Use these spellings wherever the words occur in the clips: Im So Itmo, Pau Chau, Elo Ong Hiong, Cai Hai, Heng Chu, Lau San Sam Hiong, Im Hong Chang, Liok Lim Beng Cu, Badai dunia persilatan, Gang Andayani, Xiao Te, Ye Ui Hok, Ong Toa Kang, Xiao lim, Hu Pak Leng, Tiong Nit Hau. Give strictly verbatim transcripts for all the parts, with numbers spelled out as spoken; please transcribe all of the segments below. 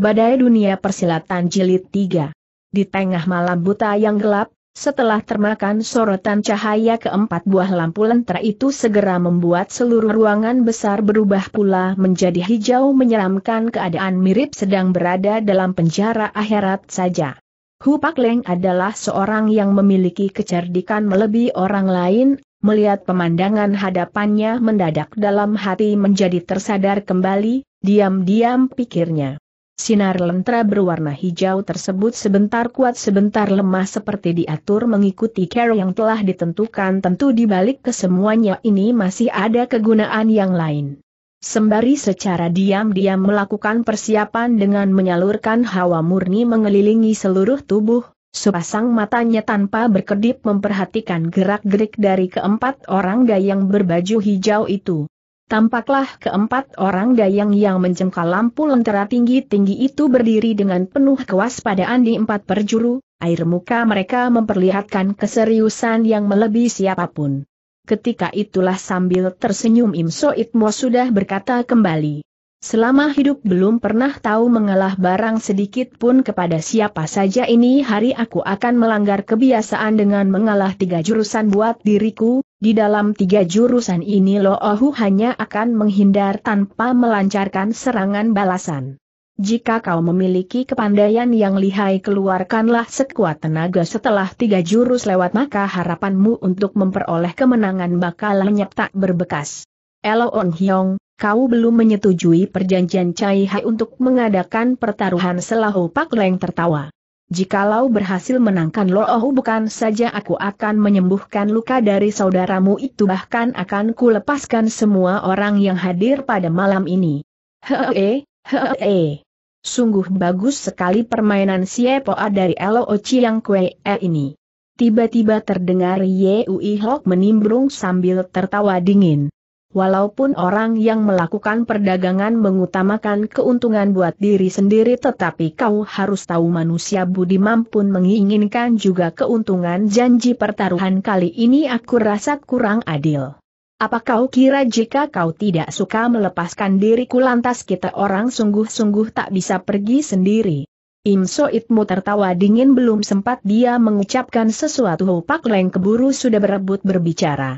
Badai Dunia Persilatan Jilid tiga. Di tengah malam buta yang gelap, setelah termakan sorotan cahaya keempat buah lampu lentera itu segera membuat seluruh ruangan besar berubah pula menjadi hijau menyeramkan, keadaan mirip sedang berada dalam penjara akhirat saja. Hu Pak Leng adalah seorang yang memiliki kecerdikan melebihi orang lain. Melihat pemandangan hadapannya, mendadak dalam hati menjadi tersadar kembali, diam-diam pikirnya. Sinar lentera berwarna hijau tersebut sebentar kuat sebentar lemah seperti diatur mengikuti cara yang telah ditentukan. Tentu di balik kesemuanya ini masih ada kegunaan yang lain. Sembari secara diam-diam melakukan persiapan dengan menyalurkan hawa murni mengelilingi seluruh tubuh, sepasang matanya tanpa berkedip memperhatikan gerak-gerik dari keempat orang dayang berbaju hijau itu. Tampaklah keempat orang dayang yang mencengkal lampu lentera tinggi-tinggi itu berdiri dengan penuh kewaspadaan di empat penjuru. Air muka mereka memperlihatkan keseriusan yang melebihi siapapun. Ketika itulah sambil tersenyum Im So Itmo sudah berkata kembali, "Selama hidup belum pernah tahu mengalah barang sedikit pun kepada siapa saja. Ini hari aku akan melanggar kebiasaan dengan mengalah tiga jurusan buat diriku. Di dalam tiga jurusan ini Lo Ohu hanya akan menghindar tanpa melancarkan serangan balasan. Jika kau memiliki kepandaian yang lihai, keluarkanlah sekuat tenaga. Setelah tiga jurus lewat, maka harapanmu untuk memperoleh kemenangan bakal lenyap tak berbekas." "Elo Ong Hiong, kau belum menyetujui perjanjian Cai Hai untuk mengadakan pertaruhan," selahu Pak Leng tertawa. "Jikalau berhasil menangkan Lo Ohu, bukan saja aku akan menyembuhkan luka dari saudaramu itu, bahkan akan kulepaskan semua orang yang hadir pada malam ini." Hee, hee, sungguh bagus sekali permainan siepoa dari Elo Ochiang Kwe ini. Tiba-tiba terdengar Ye Ui Hok menimbrung sambil tertawa dingin. Walaupun orang yang melakukan perdagangan mengutamakan keuntungan buat diri sendiri, tetapi kau harus tahu manusia budiman pun menginginkan juga keuntungan. Janji pertaruhan kali ini aku rasa kurang adil. Apa kau kira jika kau tidak suka melepaskan diriku, lantas kita orang sungguh-sungguh tak bisa pergi sendiri?" Im So Itmo tertawa dingin. Belum sempat dia mengucapkan sesuatu, Hu Pak Leng keburu sudah berebut berbicara.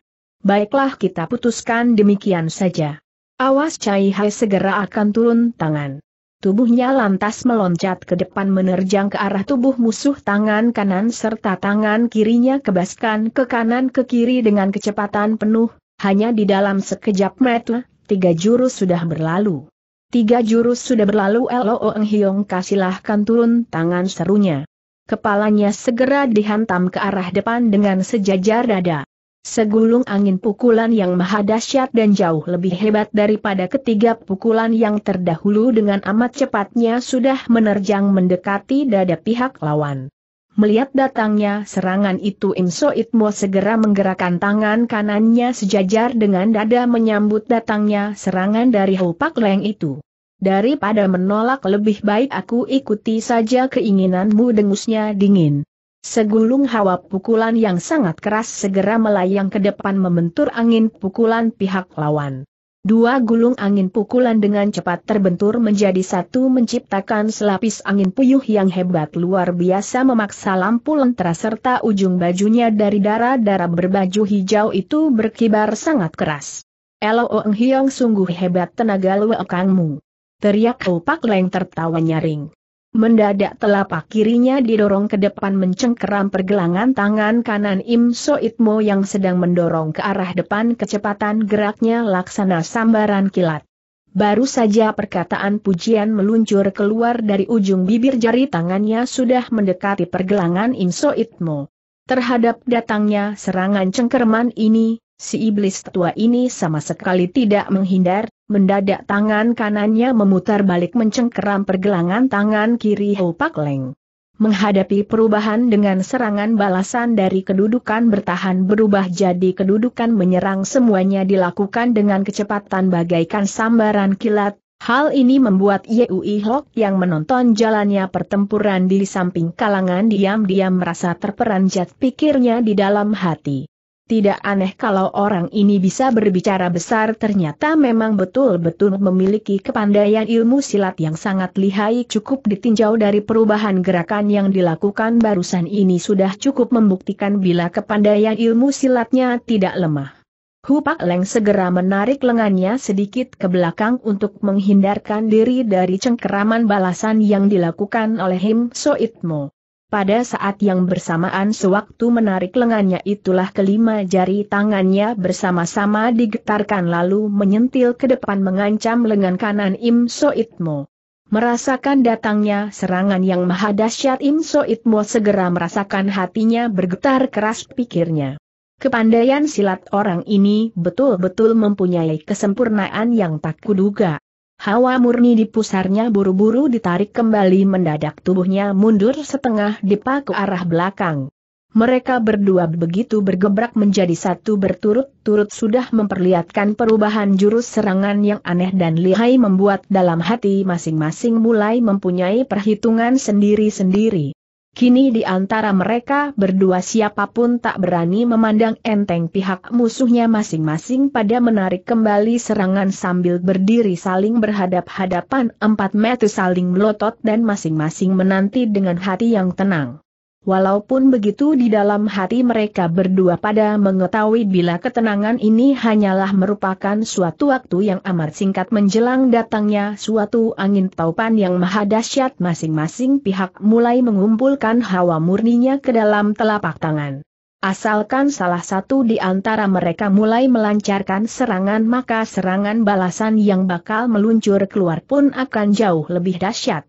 "Baiklah, kita putuskan demikian saja. Awas, Cai Hai segera akan turun tangan." Tubuhnya lantas meloncat ke depan menerjang ke arah tubuh musuh. Tangan kanan serta tangan kirinya kebaskan ke kanan ke kiri dengan kecepatan penuh. Hanya di dalam sekejap mata, tiga jurus sudah berlalu. Tiga jurus sudah berlalu Elo Ong Hiong, "Kasihkan turun tangan," serunya. Kepalanya segera dihantam ke arah depan dengan sejajar dada. Segulung angin pukulan yang maha dahsyat dan jauh lebih hebat daripada ketiga pukulan yang terdahulu dengan amat cepatnya sudah menerjang mendekati dada pihak lawan. Melihat datangnya serangan itu, Im So Itmo segera menggerakkan tangan kanannya sejajar dengan dada menyambut datangnya serangan dari Hu Pak Leng itu. "Daripada menolak, lebih baik aku ikuti saja keinginanmu," dengusnya dingin. Segulung hawa pukulan yang sangat keras segera melayang ke depan membentur angin pukulan pihak lawan. Dua gulung angin pukulan dengan cepat terbentur menjadi satu, menciptakan selapis angin puyuh yang hebat luar biasa memaksa lampu lentera serta ujung bajunya dari dara-dara berbaju hijau itu berkibar sangat keras. "Elo Ong Hiong, sungguh hebat tenaga luekangmu!" teriak Hu Pak Leng tertawa nyaring. Mendadak telapak kirinya didorong ke depan mencengkeram pergelangan tangan kanan Im So Itmo yang sedang mendorong ke arah depan. Kecepatan geraknya laksana sambaran kilat. Baru saja perkataan pujian meluncur keluar dari ujung bibir, jari tangannya sudah mendekati pergelangan Im So Itmo. Terhadap datangnya serangan cengkerman ini, si iblis tua ini sama sekali tidak menghindar. Mendadak tangan kanannya memutar balik mencengkeram pergelangan tangan kiri Hu Pak Leng. Menghadapi perubahan dengan serangan balasan dari kedudukan bertahan berubah jadi kedudukan menyerang, semuanya dilakukan dengan kecepatan bagaikan sambaran kilat. Hal ini membuat Ye Ui Hok yang menonton jalannya pertempuran di samping kalangan diam-diam merasa terperanjat, pikirnya di dalam hati. Tidak aneh kalau orang ini bisa berbicara besar, ternyata memang betul-betul memiliki kepandaian ilmu silat yang sangat lihai. Cukup ditinjau dari perubahan gerakan yang dilakukan barusan ini sudah cukup membuktikan bila kepandaian ilmu silatnya tidak lemah. Hu Pak Leng segera menarik lengannya sedikit ke belakang untuk menghindarkan diri dari cengkeraman balasan yang dilakukan oleh Im So Itmo. Pada saat yang bersamaan sewaktu menarik lengannya itulah kelima jari tangannya bersama-sama digetarkan lalu menyentil ke depan mengancam lengan kanan Im So Itmo. Merasakan datangnya serangan yang maha dahsyat, Im So Itmo segera merasakan hatinya bergetar keras. Pikirnya, kepandaian silat orang ini betul-betul mempunyai kesempurnaan yang tak kuduga. Hawa murni di pusarnya buru-buru ditarik kembali, mendadak tubuhnya mundur setengah depa ke arah belakang. Mereka berdua begitu bergebrak menjadi satu berturut-turut sudah memperlihatkan perubahan jurus serangan yang aneh dan lihai, membuat dalam hati masing-masing mulai mempunyai perhitungan sendiri-sendiri. Kini di antara mereka berdua siapapun tak berani memandang enteng pihak musuhnya, masing-masing pada menarik kembali serangan sambil berdiri saling berhadap-hadapan empat meter saling melotot dan masing-masing menanti dengan hati yang tenang. Walaupun begitu di dalam hati mereka berdua pada mengetahui bila ketenangan ini hanyalah merupakan suatu waktu yang amat singkat menjelang datangnya suatu angin taupan yang maha dahsyat. Masing-masing pihak mulai mengumpulkan hawa murninya ke dalam telapak tangan. Asalkan salah satu di antara mereka mulai melancarkan serangan, maka serangan balasan yang bakal meluncur keluar pun akan jauh lebih dahsyat.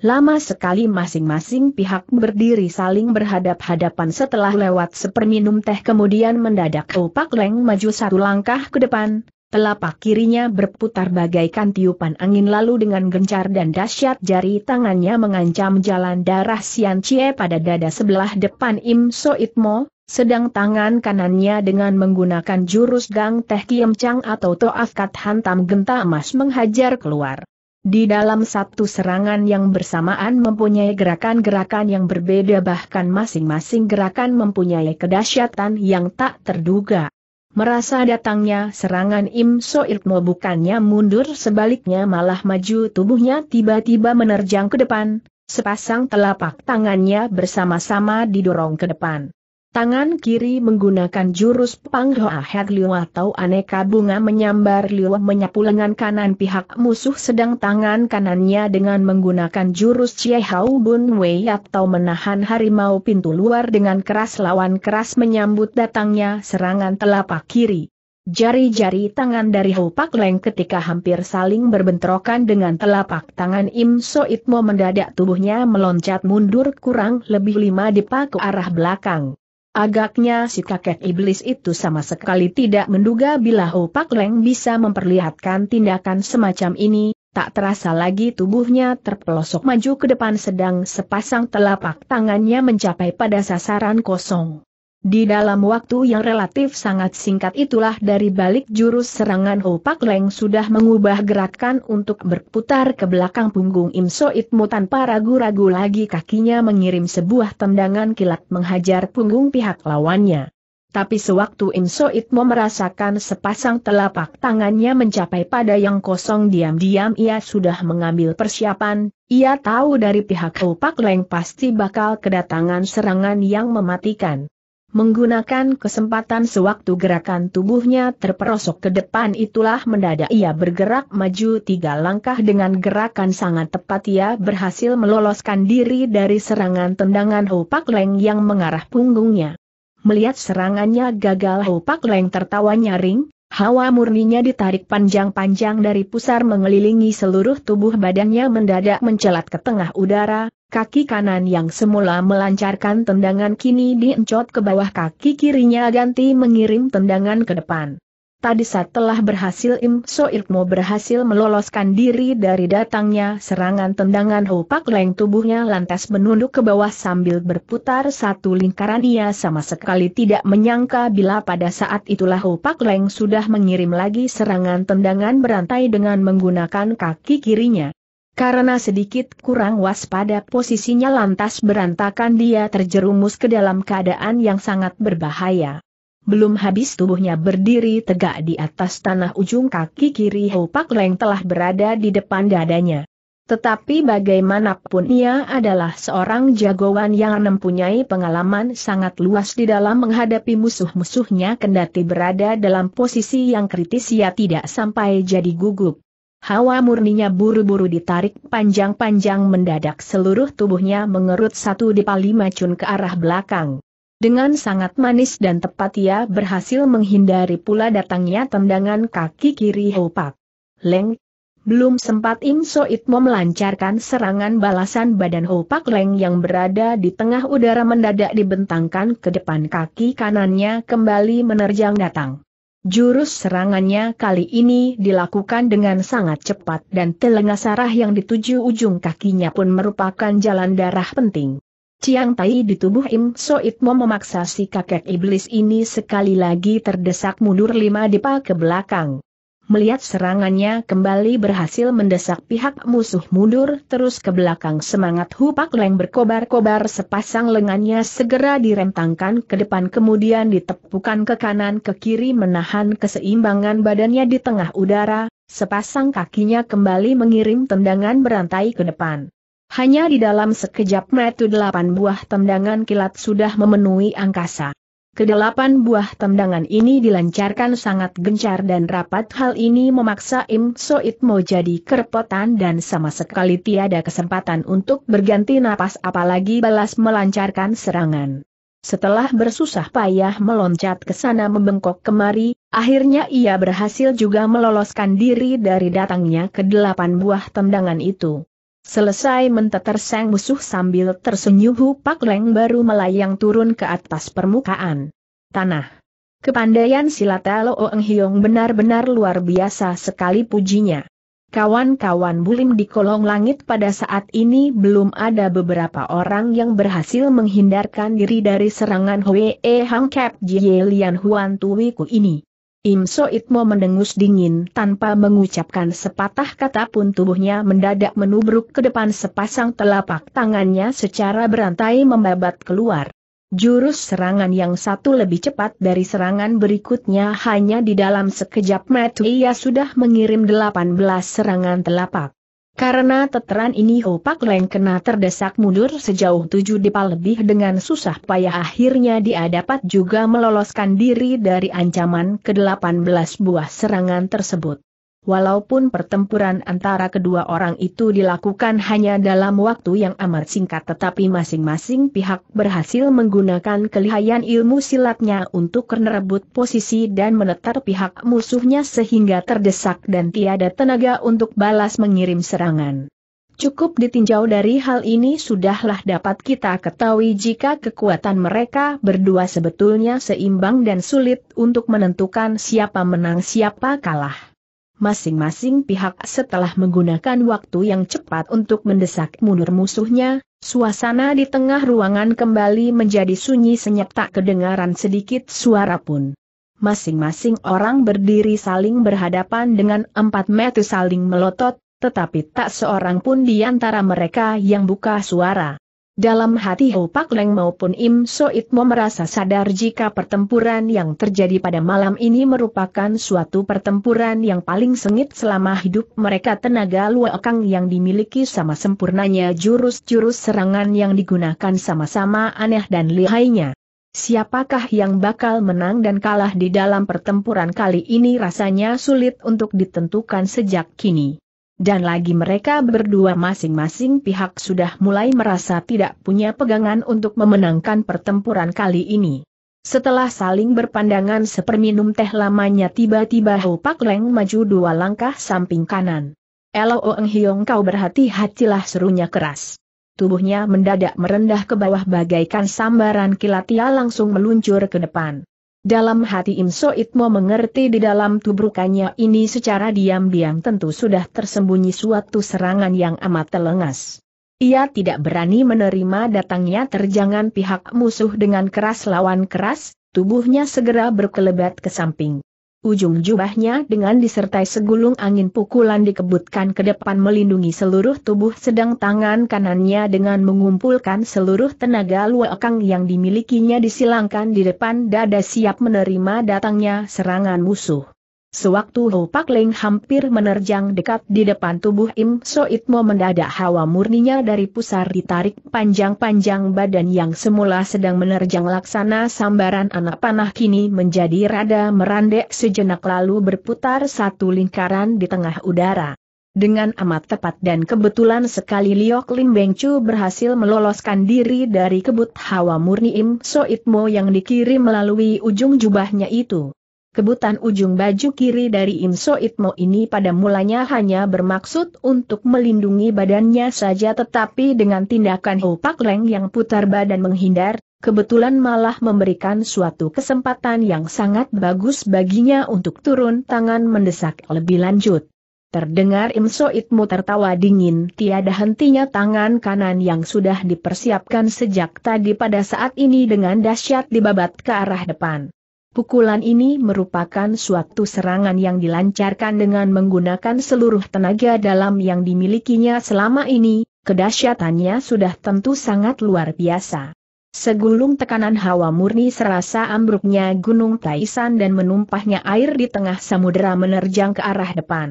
Lama sekali masing-masing pihak berdiri saling berhadap-hadapan. Setelah lewat seperminum teh kemudian mendadak Hu Pak Leng maju satu langkah ke depan, telapak kirinya berputar bagaikan tiupan angin lalu dengan gencar dan dahsyat jari tangannya mengancam jalan darah Sian Chie pada dada sebelah depan Im So Itmo, sedang tangan kanannya dengan menggunakan jurus Gang Teh Kiem Chang atau Toaf Kat Hantam Genta Emas menghajar keluar. Di dalam satu serangan yang bersamaan mempunyai gerakan-gerakan yang berbeda, bahkan masing-masing gerakan mempunyai kedahsyatan yang tak terduga. Merasa datangnya serangan Im So Itmo bukannya mundur, sebaliknya malah maju, tubuhnya tiba-tiba menerjang ke depan, sepasang telapak tangannya bersama-sama didorong ke depan. Tangan kiri menggunakan jurus Panghoa Het Liu atau aneka bunga menyambar liu menyapu lengan kanan pihak musuh, sedang tangan kanannya dengan menggunakan jurus Chie Hau Bun Wei atau menahan harimau pintu luar dengan keras lawan keras menyambut datangnya serangan telapak kiri. Jari-jari tangan dari Hu Pak Leng ketika hampir saling berbentrokan dengan telapak tangan Im So Itmo, mendadak tubuhnya meloncat mundur kurang lebih lima depa ke arah belakang. Agaknya si kakek iblis itu sama sekali tidak menduga bila Hu Pak Leng bisa memperlihatkan tindakan semacam ini. Tak terasa lagi tubuhnya terpelosok maju ke depan, sedang sepasang telapak tangannya mencapai pada sasaran kosong. Di dalam waktu yang relatif sangat singkat itulah dari balik jurus serangan Hu Pak Leng sudah mengubah gerakan untuk berputar ke belakang punggung Im So Itmo. Tanpa ragu-ragu lagi kakinya mengirim sebuah tendangan kilat menghajar punggung pihak lawannya. Tapi sewaktu Im So Itmo merasakan sepasang telapak tangannya mencapai pada yang kosong, diam-diam ia sudah mengambil persiapan. Ia tahu dari pihak Hu Pak Leng pasti bakal kedatangan serangan yang mematikan. Menggunakan kesempatan sewaktu gerakan tubuhnya terperosok ke depan itulah mendadak ia bergerak maju tiga langkah. Dengan gerakan sangat tepat ia berhasil meloloskan diri dari serangan tendangan Hu Pak Leng yang mengarah punggungnya. Melihat serangannya gagal, Hu Pak Leng tertawa nyaring, hawa murninya ditarik panjang-panjang dari pusar mengelilingi seluruh tubuh badannya, mendadak mencelat ke tengah udara. Kaki kanan yang semula melancarkan tendangan kini diencot ke bawah, kaki kirinya ganti mengirim tendangan ke depan. Tadi setelah berhasil Im So Itmo berhasil meloloskan diri dari datangnya serangan tendangan Hu Pak Leng, tubuhnya lantas menunduk ke bawah sambil berputar satu lingkaran. Ia sama sekali tidak menyangka bila pada saat itulah Hu Pak Leng sudah mengirim lagi serangan tendangan berantai dengan menggunakan kaki kirinya. Karena sedikit kurang waspada posisinya lantas berantakan, dia terjerumus ke dalam keadaan yang sangat berbahaya. Belum habis tubuhnya berdiri tegak di atas tanah, ujung kaki kiri Hu Pak Leng telah berada di depan dadanya. Tetapi bagaimanapun ia adalah seorang jagoan yang mempunyai pengalaman sangat luas di dalam menghadapi musuh-musuhnya, kendati berada dalam posisi yang kritis ia tidak sampai jadi gugup. Hawa murninya buru-buru ditarik panjang-panjang, mendadak seluruh tubuhnya mengerut satu dipali macun ke arah belakang. Dengan sangat manis dan tepat ia berhasil menghindari pula datangnya tendangan kaki kiri Hu Pak Leng. Belum sempat Im So Itmo melancarkan serangan balasan, badan Hu Pak Leng yang berada di tengah udara mendadak dibentangkan ke depan, kaki kanannya kembali menerjang datang. Jurus serangannya kali ini dilakukan dengan sangat cepat dan telenga, sarah yang dituju ujung kakinya pun merupakan jalan darah penting. Ciang tai di tubuh Im So Itmo memaksa si kakek iblis ini sekali lagi terdesak mundur lima depa ke belakang. Melihat serangannya kembali berhasil mendesak pihak musuh mundur terus ke belakang, semangat Hu Pak Leng berkobar-kobar, sepasang lengannya segera direntangkan ke depan kemudian ditepukan ke kanan ke kiri menahan keseimbangan badannya di tengah udara, sepasang kakinya kembali mengirim tendangan berantai ke depan. Hanya di dalam sekejap mata delapan buah tendangan kilat sudah memenuhi angkasa. Kedelapan buah tendangan ini dilancarkan sangat gencar dan rapat, hal ini memaksa Im So Itmo jadi kerepotan dan sama sekali tiada kesempatan untuk berganti napas apalagi balas melancarkan serangan. Setelah bersusah payah meloncat ke sana membengkok kemari, akhirnya ia berhasil juga meloloskan diri dari datangnya kedelapan buah tendangan itu. Selesai menteter sang musuh sambil tersenyum, Hu Pak Leng baru melayang turun ke atas permukaan tanah. Kepandaian silat Elo Ong Hiong benar-benar luar biasa sekali, pujinya. Kawan-kawan Bulim di kolong langit pada saat ini belum ada beberapa orang yang berhasil menghindarkan diri dari serangan Hwee Hang Kep Jie Lian Huan Tuiku ini. Im So Itmo mendengus dingin tanpa mengucapkan sepatah kata pun, tubuhnya mendadak menubruk ke depan, sepasang telapak tangannya secara berantai membabat keluar. Jurus serangan yang satu lebih cepat dari serangan berikutnya, hanya di dalam sekejap mata ia sudah mengirim delapan belas serangan telapak. Karena teteran ini Hu Pak Leng kena terdesak mundur sejauh tujuh depa lebih, dengan susah payah akhirnya dia dapat juga meloloskan diri dari ancaman kedelapan belas buah serangan tersebut. Walaupun pertempuran antara kedua orang itu dilakukan hanya dalam waktu yang amat singkat, tetapi masing-masing pihak berhasil menggunakan kelihayan ilmu silatnya untuk merebut posisi dan menetar pihak musuhnya sehingga terdesak dan tiada tenaga untuk balas mengirim serangan. Cukup ditinjau dari hal ini sudahlah dapat kita ketahui jika kekuatan mereka berdua sebetulnya seimbang dan sulit untuk menentukan siapa menang siapa kalah. Masing-masing pihak setelah menggunakan waktu yang cepat untuk mendesak mundur musuhnya, suasana di tengah ruangan kembali menjadi sunyi senyap, tak kedengaran sedikit suara pun. Masing-masing orang berdiri saling berhadapan dengan empat mata saling melotot, tetapi tak seorang pun di antara mereka yang buka suara. Dalam hati Hu Pak Leng maupun Im So Itmo merasa sadar jika pertempuran yang terjadi pada malam ini merupakan suatu pertempuran yang paling sengit selama hidup mereka. Tenaga luakang yang dimiliki sama sempurnanya, jurus-jurus serangan yang digunakan sama-sama aneh dan lihainya. Siapakah yang bakal menang dan kalah di dalam pertempuran kali ini rasanya sulit untuk ditentukan sejak kini. Dan lagi mereka berdua masing-masing pihak sudah mulai merasa tidak punya pegangan untuk memenangkan pertempuran kali ini. Setelah saling berpandangan seperminum teh lamanya, tiba-tiba Hu Pak Leng maju dua langkah samping kanan. "Elo Ong Hiong, kau berhati-hatilah," serunya keras. Tubuhnya mendadak merendah ke bawah bagaikan sambaran kilat, ia langsung meluncur ke depan. Dalam hati Im So Itmo mengerti di dalam tubrukannya ini secara diam-diam tentu sudah tersembunyi suatu serangan yang amat telengas. Ia tidak berani menerima datangnya terjangan pihak musuh dengan keras lawan keras, tubuhnya segera berkelebat ke samping. ujung jubahnya dengan disertai segulung angin pukulan dikebutkan ke depan melindungi seluruh tubuh, sedang tangan kanannya dengan mengumpulkan seluruh tenaga Luo Kang yang dimilikinya disilangkan di depan dada siap menerima datangnya serangan musuh. Sewaktu Hu Pak Leng hampir menerjang dekat di depan tubuh Im So Itmo, mendadak hawa murninya dari pusar ditarik panjang-panjang, badan yang semula sedang menerjang laksana sambaran anak panah kini menjadi rada merandek sejenak lalu berputar satu lingkaran di tengah udara. Dengan amat tepat dan kebetulan sekali Liok Lim Beng Cu berhasil meloloskan diri dari kebut hawa murni Im So Itmo yang dikirim melalui ujung jubahnya itu. Kebutan ujung baju kiri dari Im So Itmo ini pada mulanya hanya bermaksud untuk melindungi badannya saja, tetapi dengan tindakan Hu Pak Leng yang putar badan menghindar, kebetulan malah memberikan suatu kesempatan yang sangat bagus baginya untuk turun tangan mendesak lebih lanjut. Terdengar Im So Itmo tertawa dingin tiada hentinya, tangan kanan yang sudah dipersiapkan sejak tadi pada saat ini dengan dahsyat dibabat ke arah depan. Pukulan ini merupakan suatu serangan yang dilancarkan dengan menggunakan seluruh tenaga dalam yang dimilikinya selama ini, kedahsyatannya sudah tentu sangat luar biasa. Segulung tekanan hawa murni serasa ambruknya Gunung Taisan dan menumpahnya air di tengah samudera menerjang ke arah depan.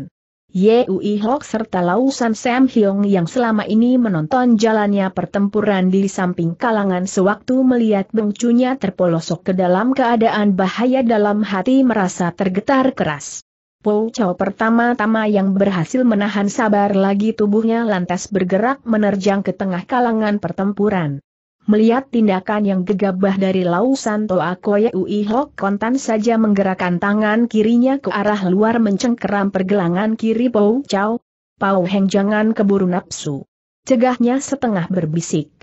Ye Ui Hok serta Lau San Sam Hiong yang selama ini menonton jalannya pertempuran di samping kalangan sewaktu melihat Beng Cu-nya terpolosok ke dalam keadaan bahaya, dalam hati merasa tergetar keras. Pau Chau pertama-tama yang berhasil menahan sabar lagi tubuhnya, lantas bergerak menerjang ke tengah kalangan pertempuran. Melihat tindakan yang gegabah dari Lau San Toa Koye Ui Hok, kontan saja menggerakkan tangan kirinya ke arah luar mencengkeram pergelangan kiri Pau Chau. "Pau Heng, jangan keburu nafsu," cegahnya setengah berbisik.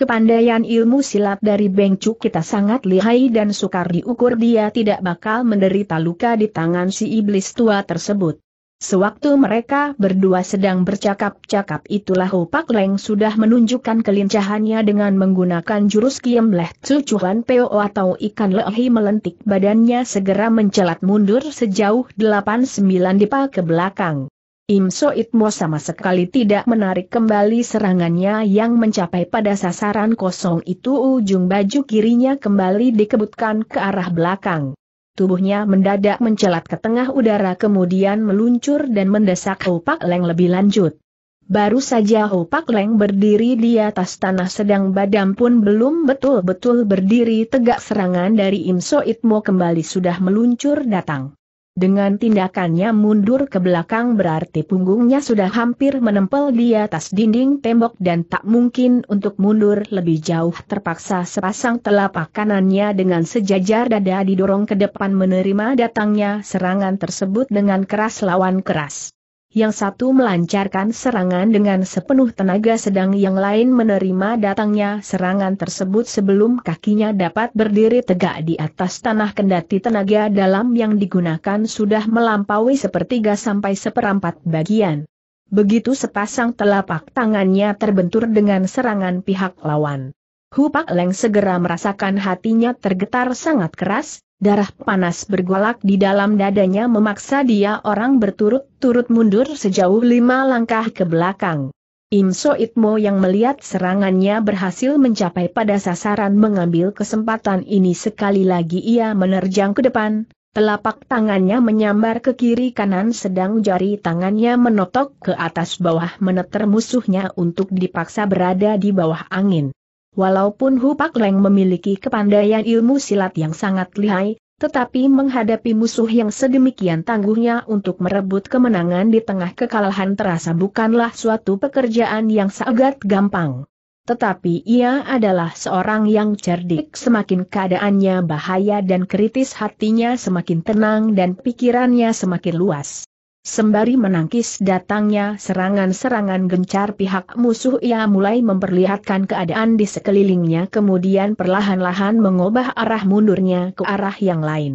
"Kepandaian ilmu silat dari Beng Cu kita sangat lihai dan sukar diukur, dia tidak bakal menderita luka di tangan si iblis tua tersebut." Sewaktu mereka berdua sedang bercakap-cakap itulah Hu Pak Leng sudah menunjukkan kelincahannya dengan menggunakan jurus Kiem Leh Cucuan Peo atau ikan lehi melentik, badannya segera mencelat mundur sejauh delapan sembilan dipa ke belakang. Im So Itmo sama sekali tidak menarik kembali serangannya yang mencapai pada sasaran kosong itu, ujung baju kirinya kembali dikebutkan ke arah belakang. Tubuhnya mendadak mencelat ke tengah udara kemudian meluncur dan mendesak Hu Pak Leng lebih lanjut. Baru saja Hu Pak Leng berdiri di atas tanah sedang badan pun belum betul-betul berdiri tegak, serangan dari Im So Itmo kembali sudah meluncur datang. Dengan tindakannya mundur ke belakang berarti punggungnya sudah hampir menempel di atas dinding tembok dan tak mungkin untuk mundur lebih jauh, terpaksa sepasang telapak kanannya dengan sejajar dada didorong ke depan menerima datangnya serangan tersebut dengan keras lawan keras. Yang satu melancarkan serangan dengan sepenuh tenaga sedang yang lain menerima datangnya serangan tersebut sebelum kakinya dapat berdiri tegak di atas tanah, kendati tenaga dalam yang digunakan sudah melampaui sepertiga sampai seperempat bagian. Begitu sepasang telapak tangannya terbentur dengan serangan pihak lawan, Hu Pak Leng segera merasakan hatinya tergetar sangat keras. Darah panas bergolak di dalam dadanya memaksa dia orang berturut-turut mundur sejauh lima langkah ke belakang. Im So Itmo yang melihat serangannya berhasil mencapai pada sasaran mengambil kesempatan ini, sekali lagi ia menerjang ke depan, telapak tangannya menyambar ke kiri kanan sedang jari tangannya menotok ke atas bawah meneter musuhnya untuk dipaksa berada di bawah angin. Walaupun Hu Pak Leng memiliki kepandaian ilmu silat yang sangat lihai, tetapi menghadapi musuh yang sedemikian tangguhnya untuk merebut kemenangan di tengah kekalahan terasa bukanlah suatu pekerjaan yang sangat gampang. Tetapi ia adalah seorang yang cerdik, semakin keadaannya bahaya dan kritis hatinya semakin tenang dan pikirannya semakin luas. Sembari menangkis datangnya serangan-serangan gencar pihak musuh, ia mulai memperlihatkan keadaan di sekelilingnya kemudian perlahan-lahan mengubah arah mundurnya ke arah yang lain.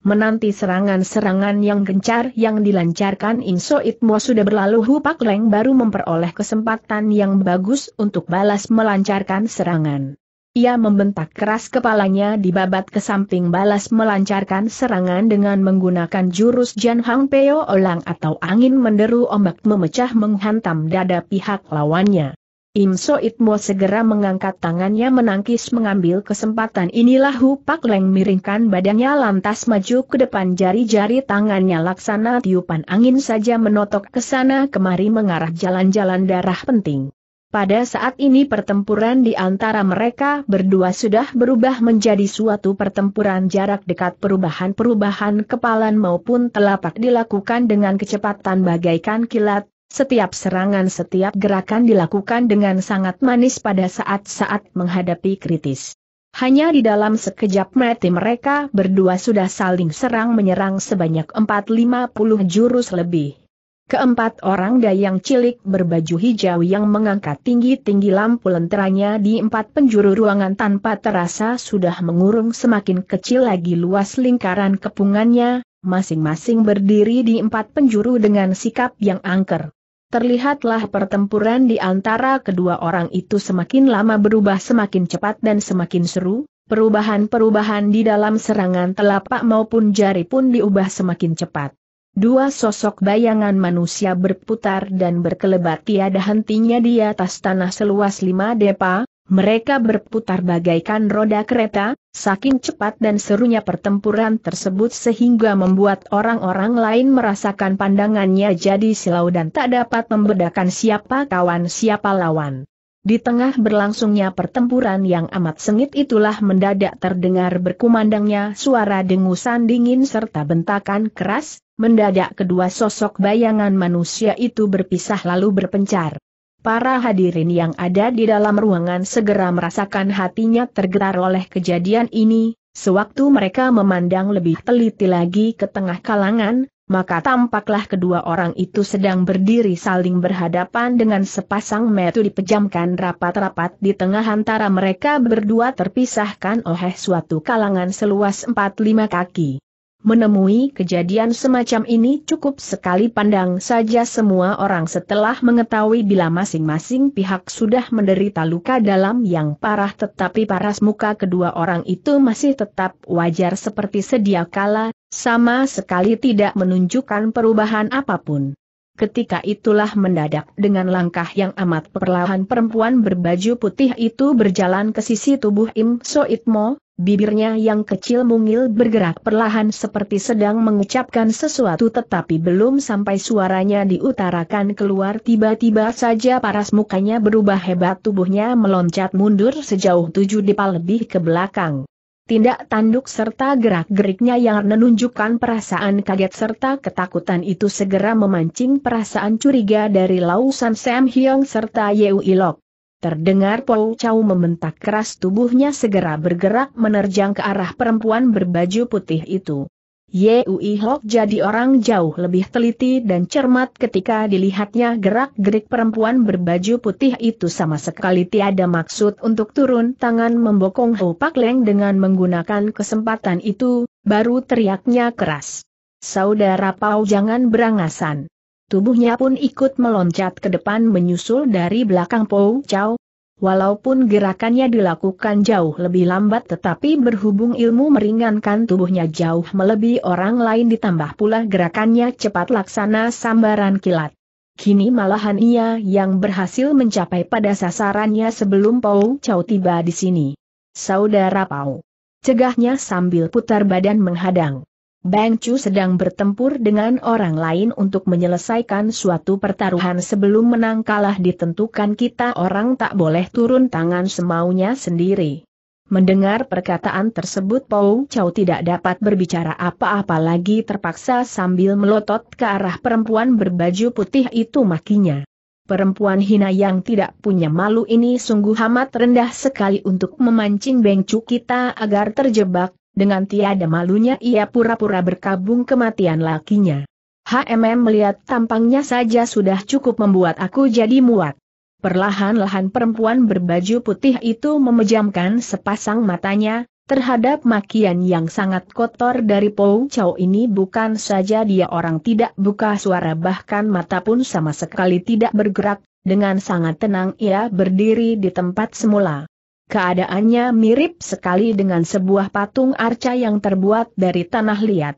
Menanti serangan-serangan yang gencar yang dilancarkan Im So Itmo sudah berlalu, Hu Pak Leng baru memperoleh kesempatan yang bagus untuk balas melancarkan serangan. Ia membentak keras, kepalanya dibabat ke samping, balas melancarkan serangan dengan menggunakan jurus Jan Hang Peo Olang atau angin menderu ombak memecah menghantam dada pihak lawannya. Im So Itmo segera mengangkat tangannya menangkis mengambil kesempatan inilah Hu Pak Leng miringkan badannya lantas maju ke depan, jari-jari tangannya laksana tiupan angin saja menotok ke sana kemari mengarah jalan-jalan darah penting. Pada saat ini pertempuran di antara mereka berdua sudah berubah menjadi suatu pertempuran jarak dekat, perubahan-perubahan kepalan maupun telapak dilakukan dengan kecepatan bagaikan kilat. Setiap serangan, setiap gerakan dilakukan dengan sangat manis pada saat-saat menghadapi kritis. Hanya di dalam sekejap mata mereka berdua sudah saling serang-menyerang sebanyak empat ratus lima puluh jurus lebih. Keempat orang dayang cilik berbaju hijau yang mengangkat tinggi-tinggi lampu lenteranya di empat penjuru ruangan tanpa terasa sudah mengurung semakin kecil lagi luas lingkaran kepungannya, masing-masing berdiri di empat penjuru dengan sikap yang angker. Terlihatlah pertempuran di antara kedua orang itu semakin lama berubah semakin cepat dan semakin seru, perubahan-perubahan di dalam serangan telapak maupun jari pun diubah semakin cepat. Dua sosok bayangan manusia berputar dan berkelebat tiada hentinya di atas tanah seluas lima depa, mereka berputar bagaikan roda kereta, saking cepat dan serunya pertempuran tersebut sehingga membuat orang-orang lain merasakan pandangannya jadi silau dan tak dapat membedakan siapa kawan siapa lawan. Di tengah berlangsungnya pertempuran yang amat sengit itulah mendadak terdengar berkumandangnya suara dengusan dingin serta bentakan keras, mendadak kedua sosok bayangan manusia itu berpisah lalu berpencar. Para hadirin yang ada di dalam ruangan segera merasakan hatinya tergetar oleh kejadian ini, sewaktu mereka memandang lebih teliti lagi ke tengah kalangan, maka tampaklah kedua orang itu sedang berdiri saling berhadapan dengan sepasang mata dipejamkan rapat-rapat di tengah antara mereka berdua terpisahkan oleh suatu kalangan seluas empat puluh lima kaki. Menemui kejadian semacam ini cukup sekali pandang saja semua orang setelah mengetahui bila masing-masing pihak sudah menderita luka dalam yang parah, tetapi paras muka kedua orang itu masih tetap wajar seperti sedia kala, sama sekali tidak menunjukkan perubahan apapun. Ketika itulah mendadak dengan langkah yang amat perlahan perempuan berbaju putih itu berjalan ke sisi tubuh Im So Itmo. Bibirnya yang kecil mungil bergerak perlahan seperti sedang mengucapkan sesuatu, tetapi belum sampai suaranya diutarakan keluar tiba-tiba saja paras mukanya berubah hebat, tubuhnya meloncat mundur sejauh tujuh depa lebih ke belakang. Tindak tanduk serta gerak-geriknya yang menunjukkan perasaan kaget serta ketakutan itu segera memancing perasaan curiga dari Lau San Sam Hiong serta Ye Ui Hok. Terdengar Pau Chau membentak keras, tubuhnya segera bergerak menerjang ke arah perempuan berbaju putih itu. Ye Ui Hok jadi orang jauh lebih teliti dan cermat ketika dilihatnya gerak-gerik perempuan berbaju putih itu sama sekali tiada maksud untuk turun tangan membokong Hu Pak Leng dengan menggunakan kesempatan itu, baru teriaknya keras. "Saudara Pau, jangan berangasan." Tubuhnya pun ikut meloncat ke depan menyusul dari belakang Pau Chau. Walaupun gerakannya dilakukan jauh lebih lambat tetapi berhubung ilmu meringankan tubuhnya jauh melebihi orang lain ditambah pula gerakannya cepat laksana sambaran kilat. Kini malahan ia yang berhasil mencapai pada sasarannya sebelum Pau Chau tiba di sini. "Saudara Pau," cegahnya sambil putar badan menghadang. Beng Cu sedang bertempur dengan orang lain untuk menyelesaikan suatu pertaruhan sebelum menang kalah ditentukan, kita orang tak boleh turun tangan semaunya sendiri. Mendengar perkataan tersebut Pau Chau tidak dapat berbicara apa-apa lagi, terpaksa sambil melotot ke arah perempuan berbaju putih itu makinya. Perempuan hina yang tidak punya malu ini sungguh amat rendah sekali untuk memancing Beng Cu kita agar terjebak. Dengan tiada malunya ia pura-pura berkabung kematian lakinya. "Hmm, melihat tampangnya saja sudah cukup membuat aku jadi muak." Perlahan-lahan perempuan berbaju putih itu memejamkan sepasang matanya, terhadap makian yang sangat kotor dari Pau Chau ini bukan saja dia orang tidak buka suara bahkan mata pun sama sekali tidak bergerak, dengan sangat tenang ia berdiri di tempat semula. keadaannya mirip sekali dengan sebuah patung arca yang terbuat dari tanah liat.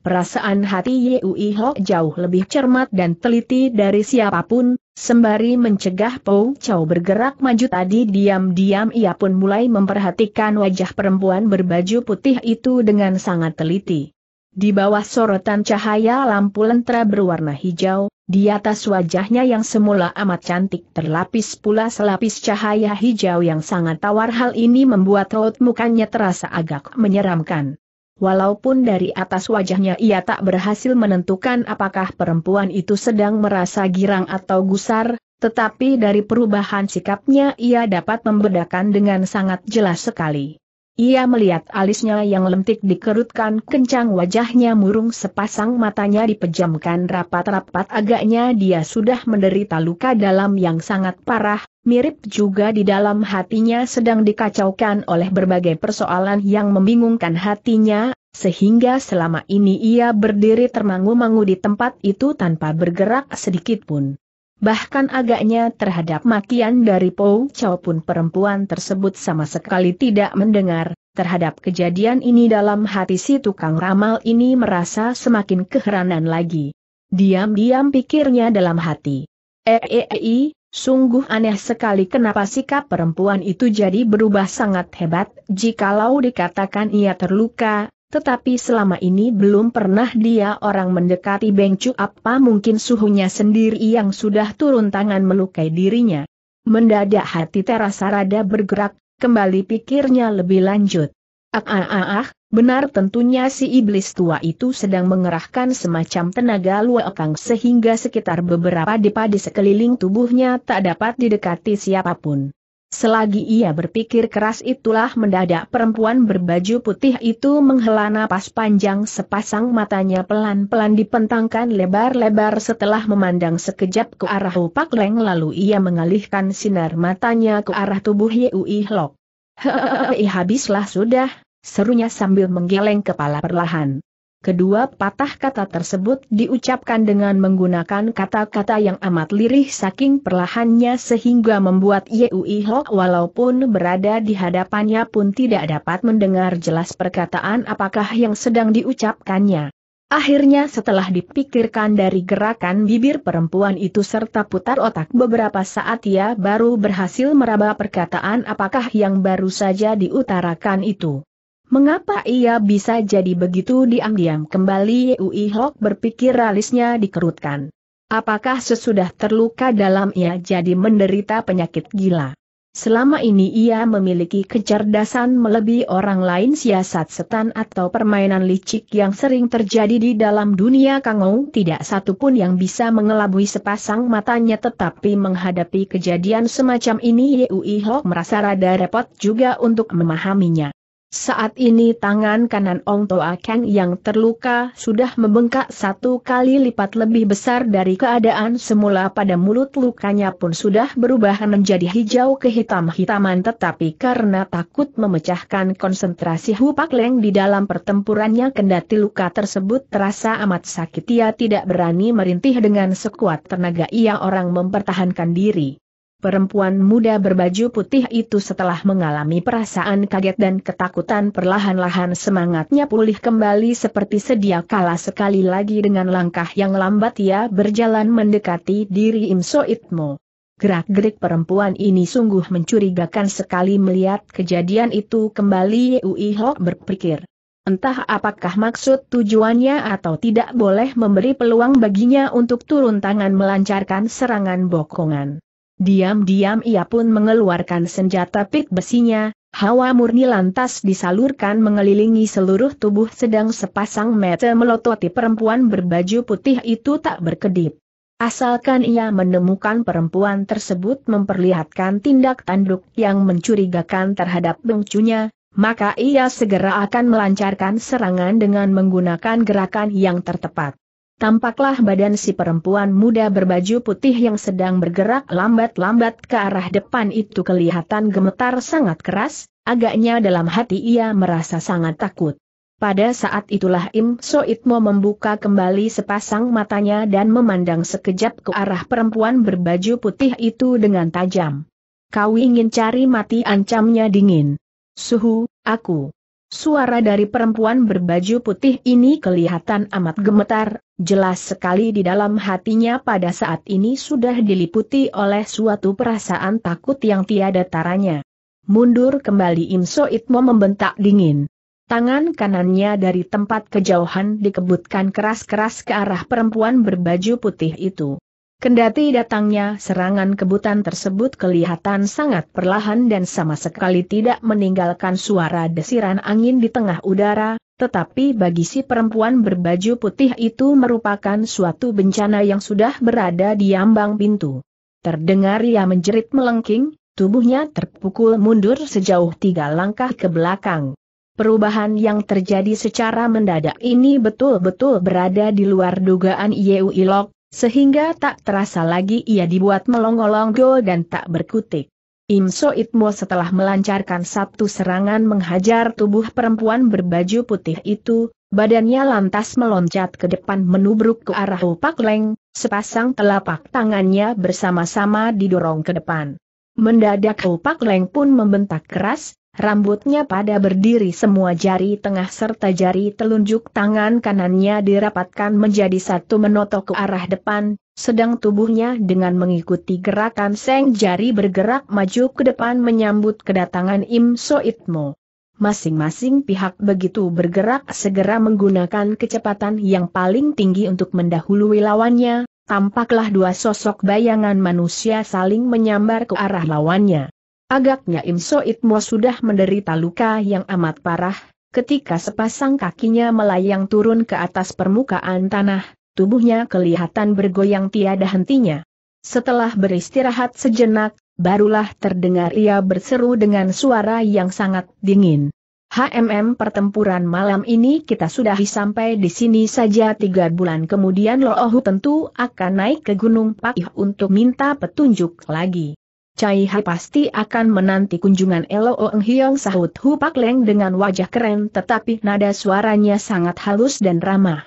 Perasaan hati Ye Ui Hok jauh lebih cermat dan teliti dari siapapun, sembari mencegah Pau Chau bergerak maju tadi. Diam-diam ia pun mulai memperhatikan wajah perempuan berbaju putih itu dengan sangat teliti. Di bawah sorotan cahaya lampu lentera berwarna hijau, di atas wajahnya yang semula amat cantik terlapis pula selapis cahaya hijau yang sangat tawar. Hal ini membuat raut mukanya terasa agak menyeramkan. Walaupun dari atas wajahnya ia tak berhasil menentukan apakah perempuan itu sedang merasa girang atau gusar, tetapi dari perubahan sikapnya ia dapat membedakan dengan sangat jelas sekali. Ia melihat alisnya yang lentik dikerutkan kencang, wajahnya murung, sepasang matanya dipejamkan rapat-rapat. Agaknya dia sudah menderita luka dalam yang sangat parah, mirip juga di dalam hatinya sedang dikacaukan oleh berbagai persoalan yang membingungkan hatinya, sehingga selama ini ia berdiri termangu-mangu di tempat itu tanpa bergerak sedikitpun. Bahkan agaknya terhadap makian dari Pau Chau pun perempuan tersebut sama sekali tidak mendengar. Terhadap kejadian ini dalam hati si tukang ramal ini merasa semakin keheranan lagi. Diam-diam pikirnya dalam hati. Eee, -e -e sungguh aneh sekali kenapa sikap perempuan itu jadi berubah sangat hebat. Jikalau dikatakan ia terluka, tetapi selama ini belum pernah dia orang mendekati Beng Cu. Apa mungkin suhunya sendiri yang sudah turun tangan melukai dirinya? Mendadak hati terasa rada bergerak, kembali pikirnya lebih lanjut. Ah ah ah, ah benar, tentunya si iblis tua itu sedang mengerahkan semacam tenaga luakang sehingga sekitar beberapa depa di sekeliling tubuhnya tak dapat didekati siapapun. Selagi ia berpikir keras itulah mendadak perempuan berbaju putih itu menghela napas panjang, sepasang matanya pelan-pelan dipentangkan lebar-lebar. Setelah memandang sekejap ke arah Hu Pak Leng lalu ia mengalihkan sinar matanya ke arah tubuh Ye Ui Hok. Hehehe, habislah sudah, serunya sambil menggeleng kepala perlahan. Kedua patah kata tersebut diucapkan dengan menggunakan kata-kata yang amat lirih saking perlahannya sehingga membuat Ye Ui Hok walaupun berada di hadapannya pun tidak dapat mendengar jelas perkataan apakah yang sedang diucapkannya. Akhirnya setelah dipikirkan dari gerakan bibir perempuan itu serta putar otak beberapa saat ia baru berhasil meraba perkataan apakah yang baru saja diutarakan itu. Mengapa ia bisa jadi begitu diam-diam? Kembali Ye Ui Hok berpikir, alisnya dikerutkan. Apakah sesudah terluka dalam ia jadi menderita penyakit gila? Selama ini ia memiliki kecerdasan melebihi orang lain. Siasat setan atau permainan licik yang sering terjadi di dalam dunia kangou tidak satupun yang bisa mengelabui sepasang matanya, tetapi menghadapi kejadian semacam ini Ye Ui Hok merasa rada repot juga untuk memahaminya. Saat ini tangan kanan Ong Toa Kang yang terluka sudah membengkak satu kali lipat lebih besar dari keadaan semula. Pada mulut lukanya pun sudah berubah menjadi hijau kehitam-hitaman, tetapi karena takut memecahkan konsentrasi Hu Pak Leng di dalam pertempurannya kendati luka tersebut terasa amat sakit ia tidak berani merintih dengan sekuat tenaga ia orang mempertahankan diri. Perempuan muda berbaju putih itu setelah mengalami perasaan kaget dan ketakutan perlahan-lahan semangatnya pulih kembali seperti sedia kala. Sekali lagi dengan langkah yang lambat ia berjalan mendekati diri Im So Itmo. Gerak-gerik perempuan ini sungguh mencurigakan sekali. Melihat kejadian itu kembali Ye Ui Hok berpikir. Entah apakah maksud tujuannya atau tidak boleh memberi peluang baginya untuk turun tangan melancarkan serangan bokongan. Diam-diam ia pun mengeluarkan senjata pit besinya, hawa murni lantas disalurkan mengelilingi seluruh tubuh sedang sepasang mata melototi perempuan berbaju putih itu tak berkedip. Asalkan ia menemukan perempuan tersebut memperlihatkan tindak tanduk yang mencurigakan terhadap Beng Cu-nya, maka ia segera akan melancarkan serangan dengan menggunakan gerakan yang tertepat. Tampaklah badan si perempuan muda berbaju putih yang sedang bergerak lambat-lambat ke arah depan itu kelihatan gemetar sangat keras, agaknya dalam hati ia merasa sangat takut. Pada saat itulah Im So Itmo membuka kembali sepasang matanya dan memandang sekejap ke arah perempuan berbaju putih itu dengan tajam. Kau ingin cari mati, ancamnya dingin. Suhu, aku. Suara dari perempuan berbaju putih ini kelihatan amat gemetar, jelas sekali di dalam hatinya pada saat ini sudah diliputi oleh suatu perasaan takut yang tiada taranya. Mundur kembali, Im So Itmo membentak dingin. Tangan kanannya dari tempat kejauhan dikebutkan keras-keras ke arah perempuan berbaju putih itu. Kendati datangnya serangan kebutan tersebut kelihatan sangat perlahan dan sama sekali tidak meninggalkan suara desiran angin di tengah udara, tetapi bagi si perempuan berbaju putih itu merupakan suatu bencana yang sudah berada di ambang pintu. Terdengar ia menjerit melengking, tubuhnya terpukul mundur sejauh tiga langkah ke belakang. Perubahan yang terjadi secara mendadak ini betul-betul berada di luar dugaan Ye Ui Hok, sehingga tak terasa lagi ia dibuat melongo-longo dan tak berkutik. Im So Itmo setelah melancarkan satu serangan menghajar tubuh perempuan berbaju putih itu, badannya lantas meloncat ke depan menubruk ke arah Hu Pak Leng, sepasang telapak tangannya bersama-sama didorong ke depan. Mendadak Hu Pak Leng pun membentak keras, rambutnya pada berdiri semua jari tengah serta jari telunjuk tangan kanannya dirapatkan menjadi satu menotok ke arah depan, sedang tubuhnya dengan mengikuti gerakan seng jari bergerak maju ke depan menyambut kedatangan Im So Itmo. Masing-masing pihak begitu bergerak segera menggunakan kecepatan yang paling tinggi untuk mendahului lawannya, tampaklah dua sosok bayangan manusia saling menyambar ke arah lawannya. Agaknya Im So Itmo sudah menderita luka yang amat parah, ketika sepasang kakinya melayang turun ke atas permukaan tanah, tubuhnya kelihatan bergoyang tiada hentinya. Setelah beristirahat sejenak, barulah terdengar ia berseru dengan suara yang sangat dingin. "Hmm, pertempuran malam ini kita sudahi sampai di sini saja. Tiga bulan kemudian Lo Ohu tentu akan naik ke Gunung Pakih untuk minta petunjuk lagi. Cai Hai pasti akan menanti kunjungan Elo Ong Hiong," sahut Hu Pak Leng dengan wajah keren tetapi nada suaranya sangat halus dan ramah.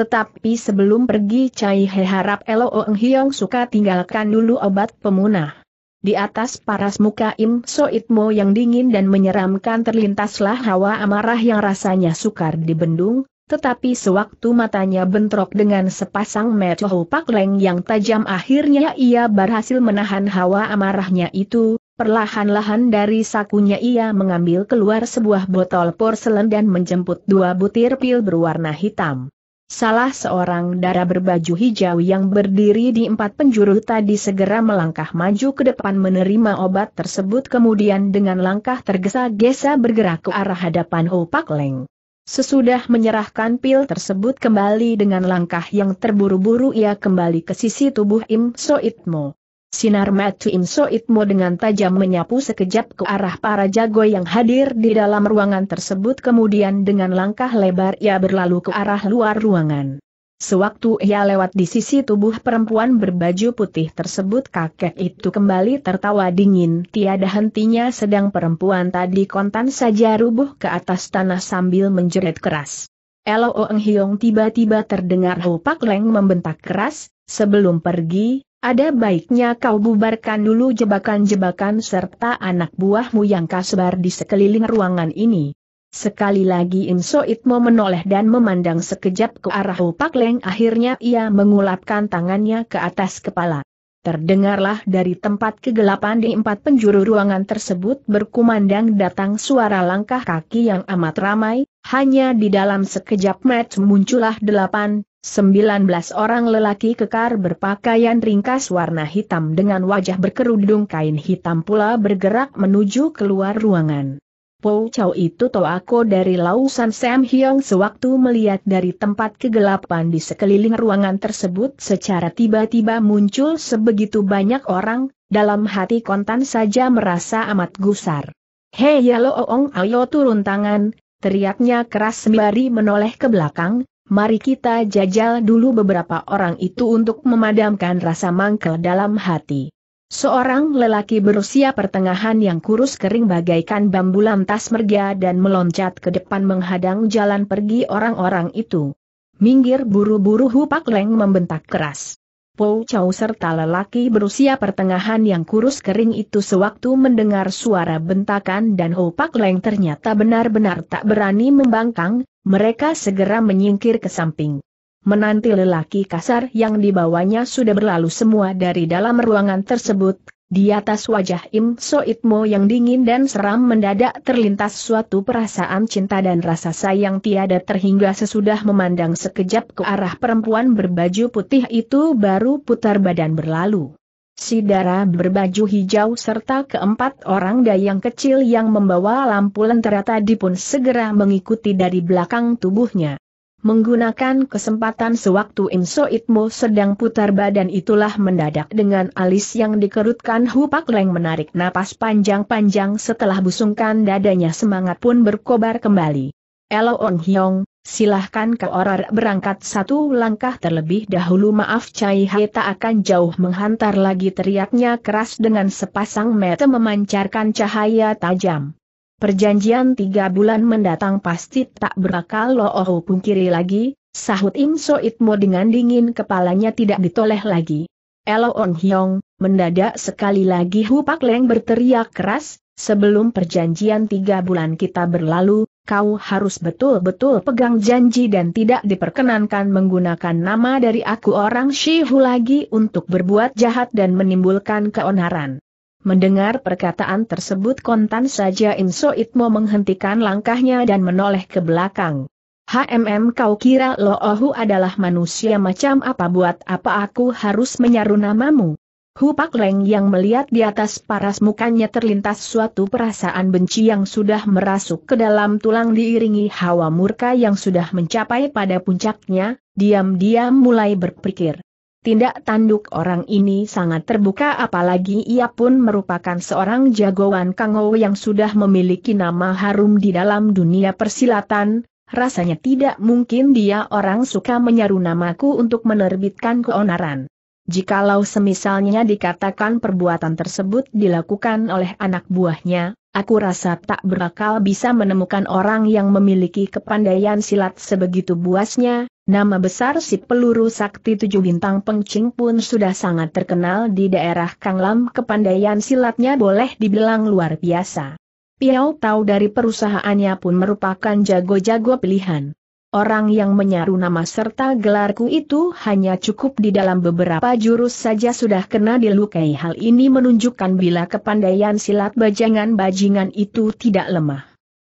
"Tetapi sebelum pergi Cai Hai harap Elo Ong Hiong suka tinggalkan dulu obat pemunah." Di atas paras muka Im So Itmo yang dingin dan menyeramkan terlintaslah hawa amarah yang rasanya sukar dibendung, tetapi sewaktu matanya bentrok dengan sepasang mata Hu Pak Leng yang tajam akhirnya ia berhasil menahan hawa amarahnya itu, perlahan-lahan dari sakunya ia mengambil keluar sebuah botol porselen dan menjemput dua butir pil berwarna hitam. Salah seorang dara berbaju hijau yang berdiri di empat penjuru tadi segera melangkah maju ke depan menerima obat tersebut kemudian dengan langkah tergesa-gesa bergerak ke arah hadapan Hu Pak Leng. Sesudah menyerahkan pil tersebut kembali dengan langkah yang terburu-buru ia kembali ke sisi tubuh Im So Itmo. Sinar mata Im So Itmo dengan tajam menyapu sekejap ke arah para jago yang hadir di dalam ruangan tersebut kemudian dengan langkah lebar ia berlalu ke arah luar ruangan. Sewaktu ia lewat di sisi tubuh perempuan berbaju putih tersebut kakek itu kembali tertawa dingin tiada hentinya sedang perempuan tadi kontan saja rubuh ke atas tanah sambil menjerit keras. "Elo Ong Hiong," tiba-tiba terdengar Hu Pak Leng membentak keras, "sebelum pergi, ada baiknya kau bubarkan dulu jebakan-jebakan serta anak buahmu yang kasebar di sekeliling ruangan ini." Sekali lagi Im So Itmo menoleh dan memandang sekejap ke arah Hu Pak Leng akhirnya ia mengulapkan tangannya ke atas kepala. Terdengarlah dari tempat kegelapan di empat penjuru ruangan tersebut berkumandang datang suara langkah kaki yang amat ramai, hanya di dalam sekejap mata muncullah delapan, sembilan belas orang lelaki kekar berpakaian ringkas warna hitam dengan wajah berkerudung kain hitam pula bergerak menuju keluar ruangan. Pau Chau itu toako dari Lau San Sam Hiong sewaktu melihat dari tempat kegelapan di sekeliling ruangan tersebut secara tiba-tiba muncul sebegitu banyak orang, dalam hati kontan saja merasa amat gusar. "Hei Lo Ong, ayo turun tangan," teriaknya keras sembari menoleh ke belakang, "mari kita jajal dulu beberapa orang itu untuk memadamkan rasa mangkel dalam hati." Seorang lelaki berusia pertengahan yang kurus kering bagaikan bambu lantas merga dan meloncat ke depan menghadang jalan pergi orang-orang itu. "Minggir!" buru-buru Hu Pak Leng membentak keras. Pau Chau serta lelaki berusia pertengahan yang kurus kering itu sewaktu mendengar suara bentakan dan Hu Pak Leng ternyata benar-benar tak berani membangkang, mereka segera menyingkir ke samping. Menanti lelaki kasar yang dibawanya sudah berlalu semua dari dalam ruangan tersebut, di atas wajah Im So Itmo yang dingin dan seram mendadak terlintas suatu perasaan cinta dan rasa sayang tiada terhingga. Sesudah memandang sekejap ke arah perempuan berbaju putih itu baru putar badan berlalu. Si dara berbaju hijau serta keempat orang dayang kecil yang membawa lampu lentera tadi pun segera mengikuti dari belakang tubuhnya. Menggunakan kesempatan sewaktu Im So Itmo sedang putar badan itulah, mendadak dengan alis yang dikerutkan Hu Pak Leng menarik napas panjang-panjang. Setelah busungkan dadanya, semangat pun berkobar kembali. "Elo Ong Hiong, silahkan ke orar berangkat satu langkah terlebih dahulu." "Maaf, Cai Hai tak akan jauh menghantar lagi," teriaknya keras dengan sepasang mata memancarkan cahaya tajam. "Perjanjian tiga bulan mendatang pasti tak berakal lo oh pungkiri lagi," sahut Im So Itmo dengan dingin, kepalanya tidak ditoleh lagi. "Elo Ong Hiong," mendadak sekali lagi Hu Pak Leng berteriak keras, "sebelum perjanjian tiga bulan kita berlalu, kau harus betul-betul pegang janji dan tidak diperkenankan menggunakan nama dari aku orang Shihu lagi untuk berbuat jahat dan menimbulkan keonaran." Mendengar perkataan tersebut, kontan saja Im So Itmo menghentikan langkahnya dan menoleh ke belakang. "Hmm, kau kira Lo Ohu adalah manusia macam apa? Buat apa aku harus menyaru namamu?" Hu Pak Leng yang melihat di atas paras mukanya terlintas suatu perasaan benci yang sudah merasuk ke dalam tulang diiringi hawa murka yang sudah mencapai pada puncaknya, diam-diam mulai berpikir. Tindak tanduk orang ini sangat terbuka, apalagi ia pun merupakan seorang jagoan kangou yang sudah memiliki nama harum di dalam dunia persilatan. Rasanya tidak mungkin dia orang suka menyaru namaku untuk menerbitkan keonaran. Jikalau semisalnya dikatakan perbuatan tersebut dilakukan oleh anak buahnya, aku rasa tak berakal bisa menemukan orang yang memiliki kepandaian silat sebegitu buasnya. Nama besar si peluru sakti tujuh bintang pengcing pun sudah sangat terkenal di daerah Kanglam. Kepandaian silatnya boleh dibilang luar biasa. Piau Tau dari perusahaannya pun merupakan jago-jago pilihan. Orang yang menyaru nama serta gelarku itu hanya cukup di dalam beberapa jurus saja sudah kena dilukai. Hal ini menunjukkan bila kepandaian silat bajangan-bajingan itu tidak lemah.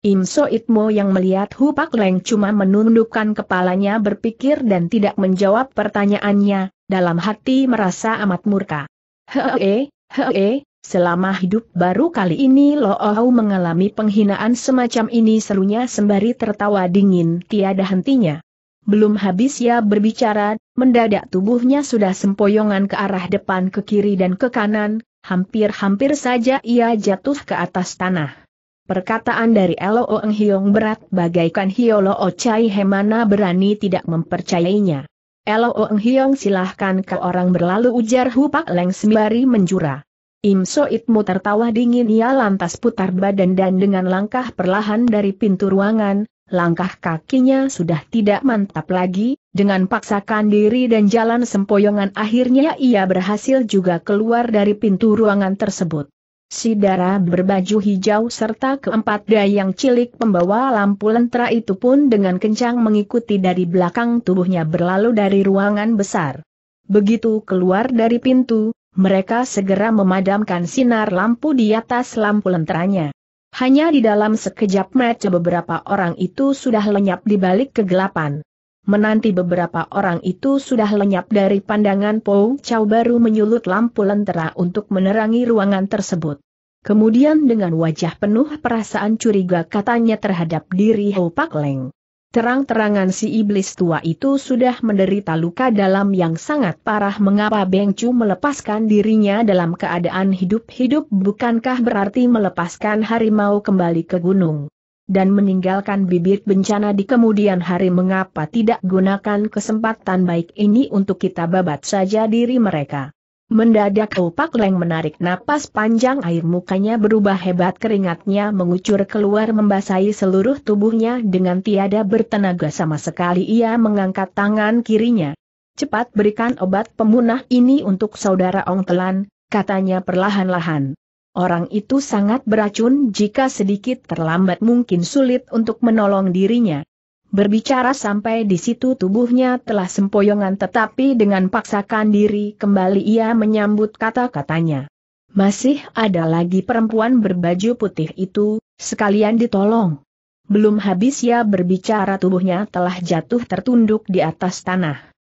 Im So Itmo yang melihat Hu Pak Leng cuma menundukkan kepalanya berpikir dan tidak menjawab pertanyaannya, dalam hati merasa amat murka. Hee, hee, selama hidup baru kali ini Lo Ohu mengalami penghinaan semacam ini, serunya sembari tertawa dingin tiada hentinya. Belum habis ia berbicara, mendadak tubuhnya sudah sempoyongan ke arah depan, ke kiri dan ke kanan, hampir-hampir saja ia jatuh ke atas tanah. Perkataan dari Elo Ong Hiong berat bagaikan Hiolo Ocai Hemana berani tidak mempercayainya. "Elo Ong Hiong silahkan ke orang berlalu," ujar Hu Pak Leng sembari menjura. Im So Itmo tertawa dingin, ia lantas putar badan dan dengan langkah perlahan dari pintu ruangan, langkah kakinya sudah tidak mantap lagi, dengan paksakan diri dan jalan sempoyongan akhirnya ia berhasil juga keluar dari pintu ruangan tersebut. Si dara berbaju hijau serta keempat dayang cilik pembawa lampu lentera itu pun dengan kencang mengikuti dari belakang tubuhnya berlalu dari ruangan besar. Begitu keluar dari pintu, mereka segera memadamkan sinar lampu di atas lampu lenteranya. Hanya di dalam sekejap mata beberapa orang itu sudah lenyap di balik kegelapan. Menanti beberapa orang itu sudah lenyap dari pandangan, Pau Chau baru menyulut lampu lentera untuk menerangi ruangan tersebut. Kemudian dengan wajah penuh perasaan curiga katanya terhadap diri Hu Pak Leng. "Terang-terangan si iblis tua itu sudah menderita luka dalam yang sangat parah. Mengapa Beng Cu melepaskan dirinya dalam keadaan hidup-hidup? Bukankah berarti melepaskan harimau kembali ke gunung dan meninggalkan bibit bencana di kemudian hari? Mengapa tidak gunakan kesempatan baik ini untuk kita babat saja diri mereka?" Mendadak Hu Pak Leng menarik napas panjang, air mukanya berubah hebat, keringatnya mengucur keluar membasahi seluruh tubuhnya. Dengan tiada bertenaga sama sekali ia mengangkat tangan kirinya. "Cepat berikan obat pemunah ini untuk saudara Ong Telan," katanya perlahan-lahan. Orang itu sangat beracun, jika sedikit terlambat mungkin sulit untuk menolong dirinya. Berbicara sampai di situ tubuhnya telah sempoyongan, tetapi dengan paksakan diri kembali ia menyambut kata-katanya. "Masih ada lagi perempuan berbaju putih itu, sekalian ditolong." Belum habis ia berbicara tubuhnya telah jatuh tertunduk di atas tanah.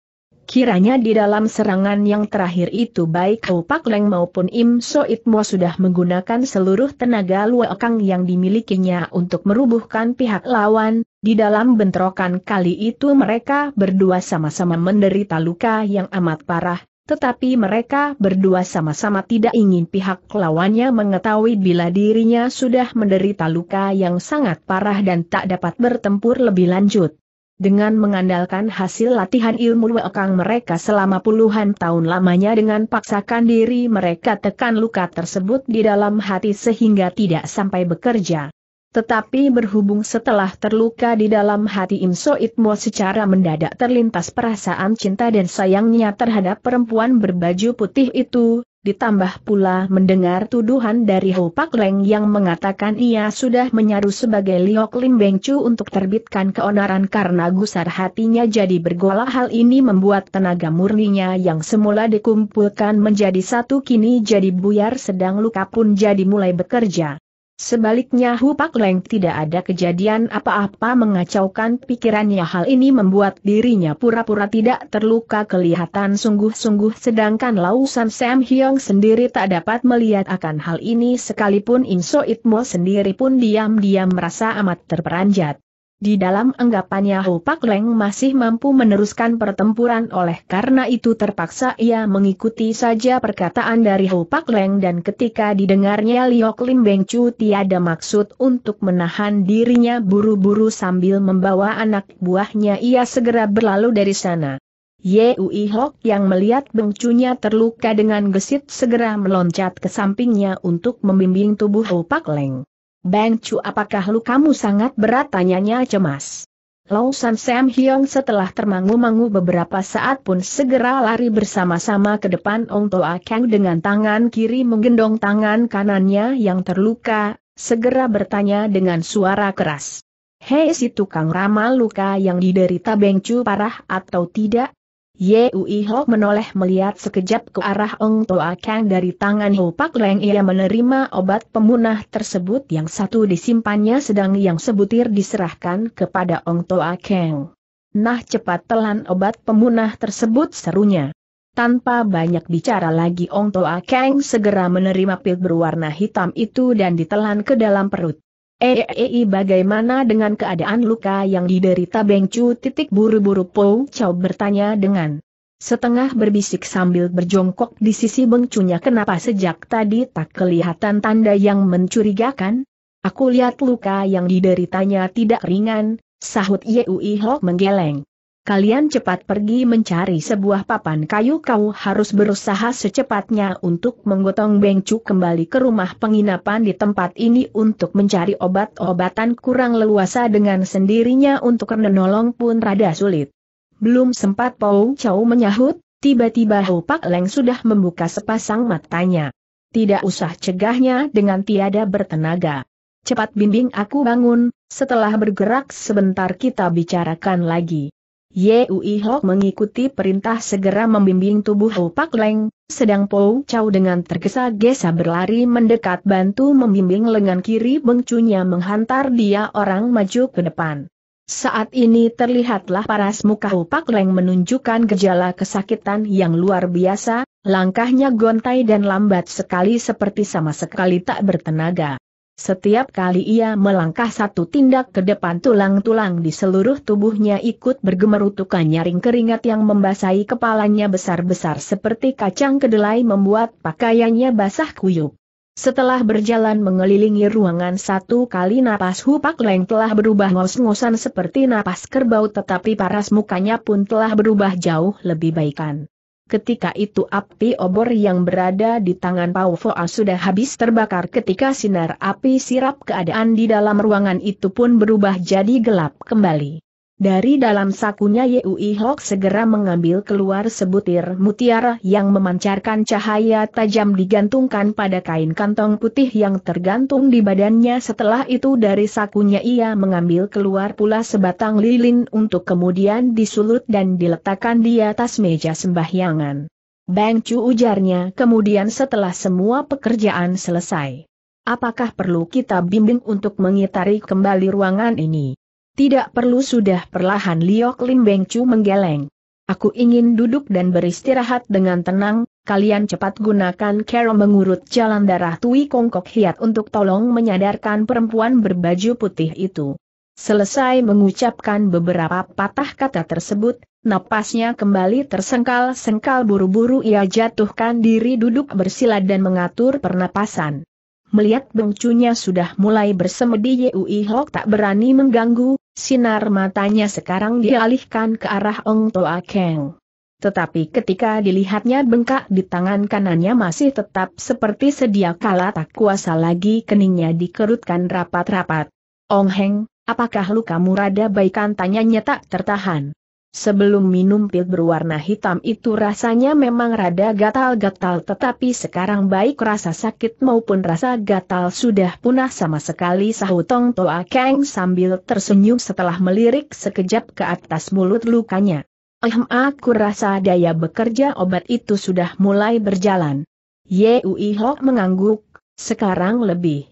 Kiranya di dalam serangan yang terakhir itu baik Hu Pak Leng maupun Im So Itmo sudah menggunakan seluruh tenaga luakang yang dimilikinya untuk merubuhkan pihak lawan. Di dalam bentrokan kali itu mereka berdua sama-sama menderita luka yang amat parah, tetapi mereka berdua sama-sama tidak ingin pihak lawannya mengetahui bila dirinya sudah menderita luka yang sangat parah dan tak dapat bertempur lebih lanjut. Dengan mengandalkan hasil latihan ilmu wekang mereka selama puluhan tahun lamanya, dengan paksakan diri mereka tekan luka tersebut di dalam hati sehingga tidak sampai bekerja. Tetapi berhubung setelah terluka di dalam hati Im So Itmo secara mendadak terlintas perasaan cinta dan sayangnya terhadap perempuan berbaju putih itu, ditambah pula mendengar tuduhan dari Hu Pak Leng yang mengatakan ia sudah menyaru sebagai Liok Lim Beng Cu untuk terbitkan keonaran karena gusar hatinya jadi bergolak. Hal ini membuat tenaga murninya yang semula dikumpulkan menjadi satu kini jadi buyar, sedang luka pun jadi mulai bekerja. Sebaliknya Hu Pak Leng tidak ada kejadian apa-apa mengacaukan pikirannya. Hal ini membuat dirinya pura-pura tidak terluka kelihatan sungguh-sungguh, sedangkan Lau San Sam Hiong sendiri tak dapat melihat akan hal ini, sekalipun Im So Itmo sendiri pun diam-diam merasa amat terperanjat. Di dalam anggapannya Hu Pak Leng masih mampu meneruskan pertempuran, oleh karena itu terpaksa ia mengikuti saja perkataan dari Hu Pak Leng, dan ketika didengarnya Liok Lim Beng Cu tiada maksud untuk menahan dirinya, buru-buru sambil membawa anak buahnya ia segera berlalu dari sana. Ye Ui Hok yang melihat Beng Cu-nya terluka dengan gesit segera meloncat ke sampingnya untuk membimbing tubuh Hu Pak Leng. "Beng Cu, apakah lukamu sangat berat?" tanyanya cemas. Lau San Sam Hiong setelah termangu-mangu beberapa saat pun segera lari bersama-sama ke depan. Ong Toa Kang dengan tangan kiri menggendong tangan kanannya yang terluka, segera bertanya dengan suara keras, "Hei, si tukang ramal, luka yang diderita Beng Cu parah atau tidak?" Ye Ui Hok menoleh melihat sekejap ke arah Ong Toa Kang. Dari tangan Hu Pak Leng ia menerima obat pemunah tersebut, yang satu disimpannya sedang yang sebutir diserahkan kepada Ong Toa Kang. "Nah, cepat telan obat pemunah tersebut," serunya. Tanpa banyak bicara lagi Ong Toa Kang segera menerima pil berwarna hitam itu dan ditelan ke dalam perut. "Ei, e, e, bagaimana dengan keadaan luka yang diderita Beng Cu?" titik buru-buru Pau Chau bertanya dengan setengah berbisik sambil berjongkok di sisi Beng Cu-nya. "Kenapa sejak tadi tak kelihatan tanda yang mencurigakan?" "Aku lihat luka yang dideritanya tidak ringan," sahut Ye Ui Hok menggeleng. "Kalian cepat pergi mencari sebuah papan kayu. Kau harus berusaha secepatnya untuk menggotong Beng Cu kembali ke rumah penginapan. Di tempat ini untuk mencari obat-obatan kurang leluasa dengan sendirinya, untuk menolong pun rada sulit." Belum sempat Pau Chau menyahut, tiba-tiba Hu Pak Leng sudah membuka sepasang matanya. Tidak usah cegahnya dengan tiada bertenaga. "Cepat bimbing aku bangun, setelah bergerak sebentar kita bicarakan lagi." Ye Ui Hok mengikuti perintah segera membimbing tubuh Hu Pak Leng, sedang Pau Chau dengan tergesa-gesa berlari mendekat bantu membimbing lengan kiri Beng Cu-nya menghantar dia orang maju ke depan. Saat ini terlihatlah paras muka Hu Pak Leng menunjukkan gejala kesakitan yang luar biasa, langkahnya gontai dan lambat sekali seperti sama sekali tak bertenaga. Setiap kali ia melangkah satu tindak ke depan, tulang-tulang di seluruh tubuhnya ikut bergemerutukan. Nyaring keringat yang membasahi kepalanya besar-besar seperti kacang kedelai membuat pakaiannya basah kuyup. Setelah berjalan mengelilingi ruangan satu kali, napas Hu Pak Leng telah berubah ngos-ngosan seperti napas kerbau, tetapi paras mukanya pun telah berubah jauh lebih baikan. Ketika itu api obor yang berada di tangan Pau Foa sudah habis terbakar. Ketika sinar api sirap, keadaan di dalam ruangan itu pun berubah jadi gelap kembali. Dari dalam sakunya Ye Ui Hok segera mengambil keluar sebutir mutiara yang memancarkan cahaya tajam digantungkan pada kain kantong putih yang tergantung di badannya. Setelah itu dari sakunya ia mengambil keluar pula sebatang lilin untuk kemudian disulut dan diletakkan di atas meja sembahyangan. "Beng Cu," ujarnya kemudian setelah semua pekerjaan selesai. "Apakah perlu kita bimbing untuk mengitari kembali ruangan ini?" "Tidak perlu," sudah perlahan Liok Lim Beng Cu menggeleng. "Aku ingin duduk dan beristirahat dengan tenang, kalian cepat gunakan cara mengurut jalan darah Tui Kong Kok Hiat untuk tolong menyadarkan perempuan berbaju putih itu." Selesai mengucapkan beberapa patah kata tersebut, napasnya kembali tersengkal-sengkal, buru-buru ia jatuhkan diri duduk bersila dan mengatur pernapasan. Melihat bengcunya sudah mulai bersemedi, Ye Ui Hok tak berani mengganggu, sinar matanya sekarang dialihkan ke arah Ong Toa Kang. Tetapi ketika dilihatnya bengkak di tangan kanannya masih tetap seperti sedia kala, tak kuasa lagi keningnya dikerutkan rapat-rapat. "Ong Heng, apakah lukamu rada baikan?" tanyanya tak tertahan. Sebelum minum pil berwarna hitam itu rasanya memang rada gatal-gatal, tetapi sekarang baik rasa sakit maupun rasa gatal sudah punah sama sekali, sahut Ong Toa Kang sambil tersenyum setelah melirik sekejap ke atas mulut lukanya. "Ehm, aku rasa daya bekerja obat itu sudah mulai berjalan." Ye Ui Hok mengangguk. "Sekarang lebih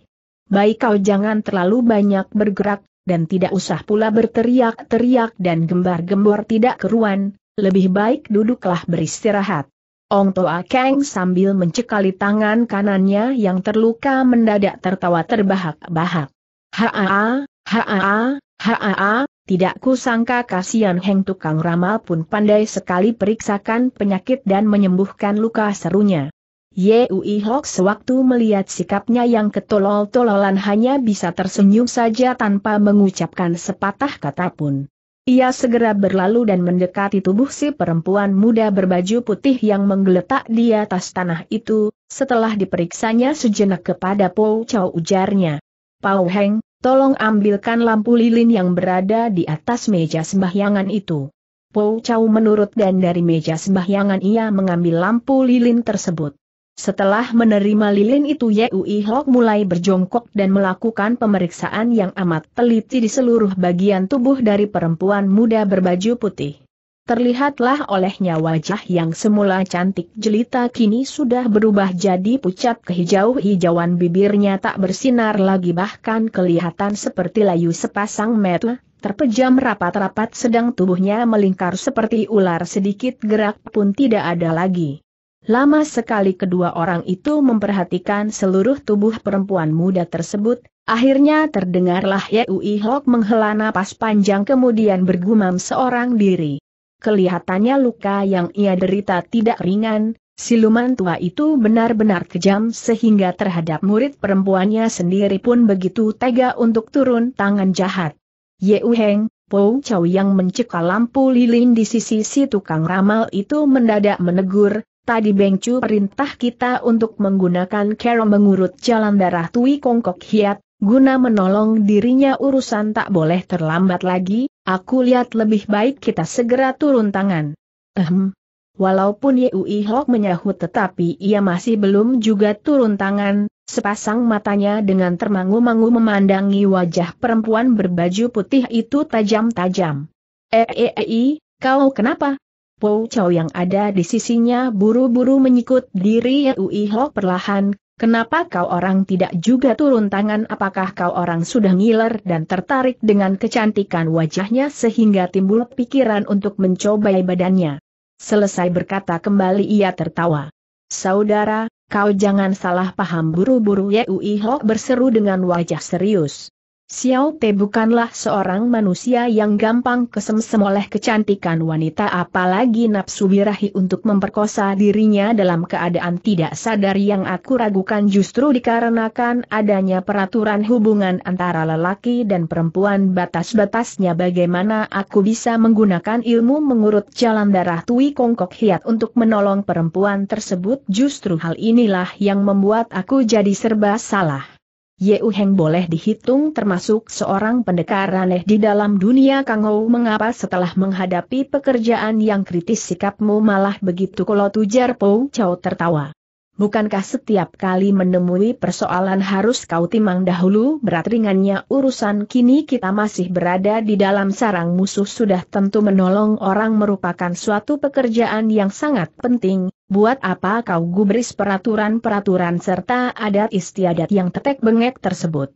baik kau jangan terlalu banyak bergerak, dan tidak usah pula berteriak-teriak dan gembar-gembor tidak keruan, lebih baik duduklah beristirahat." Ong Toa Kang sambil mencekali tangan kanannya yang terluka mendadak tertawa terbahak-bahak. "Haa, haa, haa, tidak kusangka kasihan Heng tukang ramal pun pandai sekali periksakan penyakit dan menyembuhkan luka," serunya. Ye Ui Hok sewaktu melihat sikapnya yang ketolol-tololan hanya bisa tersenyum saja tanpa mengucapkan sepatah kata pun. Ia segera berlalu dan mendekati tubuh si perempuan muda berbaju putih yang menggeletak di atas tanah itu. Setelah diperiksanya sejenak kepada Pau Chau, ujarnya, "Pau Heng, tolong ambilkan lampu lilin yang berada di atas meja sembahyangan itu." Pau Chau menurut dan dari meja sembahyangan ia mengambil lampu lilin tersebut. Setelah menerima lilin itu, Ye Ui Hok mulai berjongkok dan melakukan pemeriksaan yang amat teliti di seluruh bagian tubuh dari perempuan muda berbaju putih. Terlihatlah olehnya wajah yang semula cantik jelita kini sudah berubah jadi pucat kehijau-hijauan, bibirnya tak bersinar lagi bahkan kelihatan seperti layu sepasang mata terpejam rapat-rapat, sedang tubuhnya melingkar seperti ular, sedikit gerak pun tidak ada lagi. Lama sekali kedua orang itu memperhatikan seluruh tubuh perempuan muda tersebut, akhirnya terdengarlah Ye Ui Hok menghela napas panjang kemudian bergumam seorang diri. Kelihatannya luka yang ia derita tidak ringan, siluman tua itu benar-benar kejam sehingga terhadap murid perempuannya sendiri pun begitu tega untuk turun tangan jahat. "Ye Ui Heng," Pau Chau yang mencekal lampu lilin di sisi si tukang ramal itu mendadak menegur, "Tadi Beng Cu perintah kita untuk menggunakan cara mengurut jalan darah Tui Kong Kok Hiat, guna menolong dirinya. Urusan tak boleh terlambat lagi, aku lihat lebih baik kita segera turun tangan." Ehem. Walaupun Ye Ui Hok menyahut tetapi ia masih belum juga turun tangan, sepasang matanya dengan termangu-mangu memandangi wajah perempuan berbaju putih itu tajam-tajam. "Eh, eh, eh, kau kenapa?" Pau Chau yang ada di sisinya buru-buru menyikut diri Ye Ui Hok perlahan. "Kenapa kau orang tidak juga turun tangan? Apakah kau orang sudah ngiler dan tertarik dengan kecantikan wajahnya sehingga timbul pikiran untuk mencobai badannya?" Selesai berkata kembali ia tertawa. "Saudara, kau jangan salah paham buru-buru," Ye Ui Hok berseru dengan wajah serius. "Xiao Te bukanlah seorang manusia yang gampang kesemsem oleh kecantikan wanita, apalagi nafsu birahi untuk memperkosa dirinya dalam keadaan tidak sadar. Yang aku ragukan justru dikarenakan adanya peraturan hubungan antara lelaki dan perempuan, batas-batasnya. Bagaimana aku bisa menggunakan ilmu mengurut jalan darah Tui Kong Kok Hiat untuk menolong perempuan tersebut? Justru hal inilah yang membuat aku jadi serba salah." Ye U Heng boleh dihitung termasuk seorang pendekar aneh di dalam dunia Kangou. Mengapa setelah menghadapi pekerjaan yang kritis sikapmu malah begitu kalau tujar? Pau Chau tertawa. Bukankah setiap kali menemui persoalan harus kau timang dahulu berat ringannya urusan? Kini kita masih berada di dalam sarang musuh. Sudah tentu menolong orang merupakan suatu pekerjaan yang sangat penting. Buat apa kau gubris peraturan-peraturan serta adat istiadat yang tetek bengek tersebut?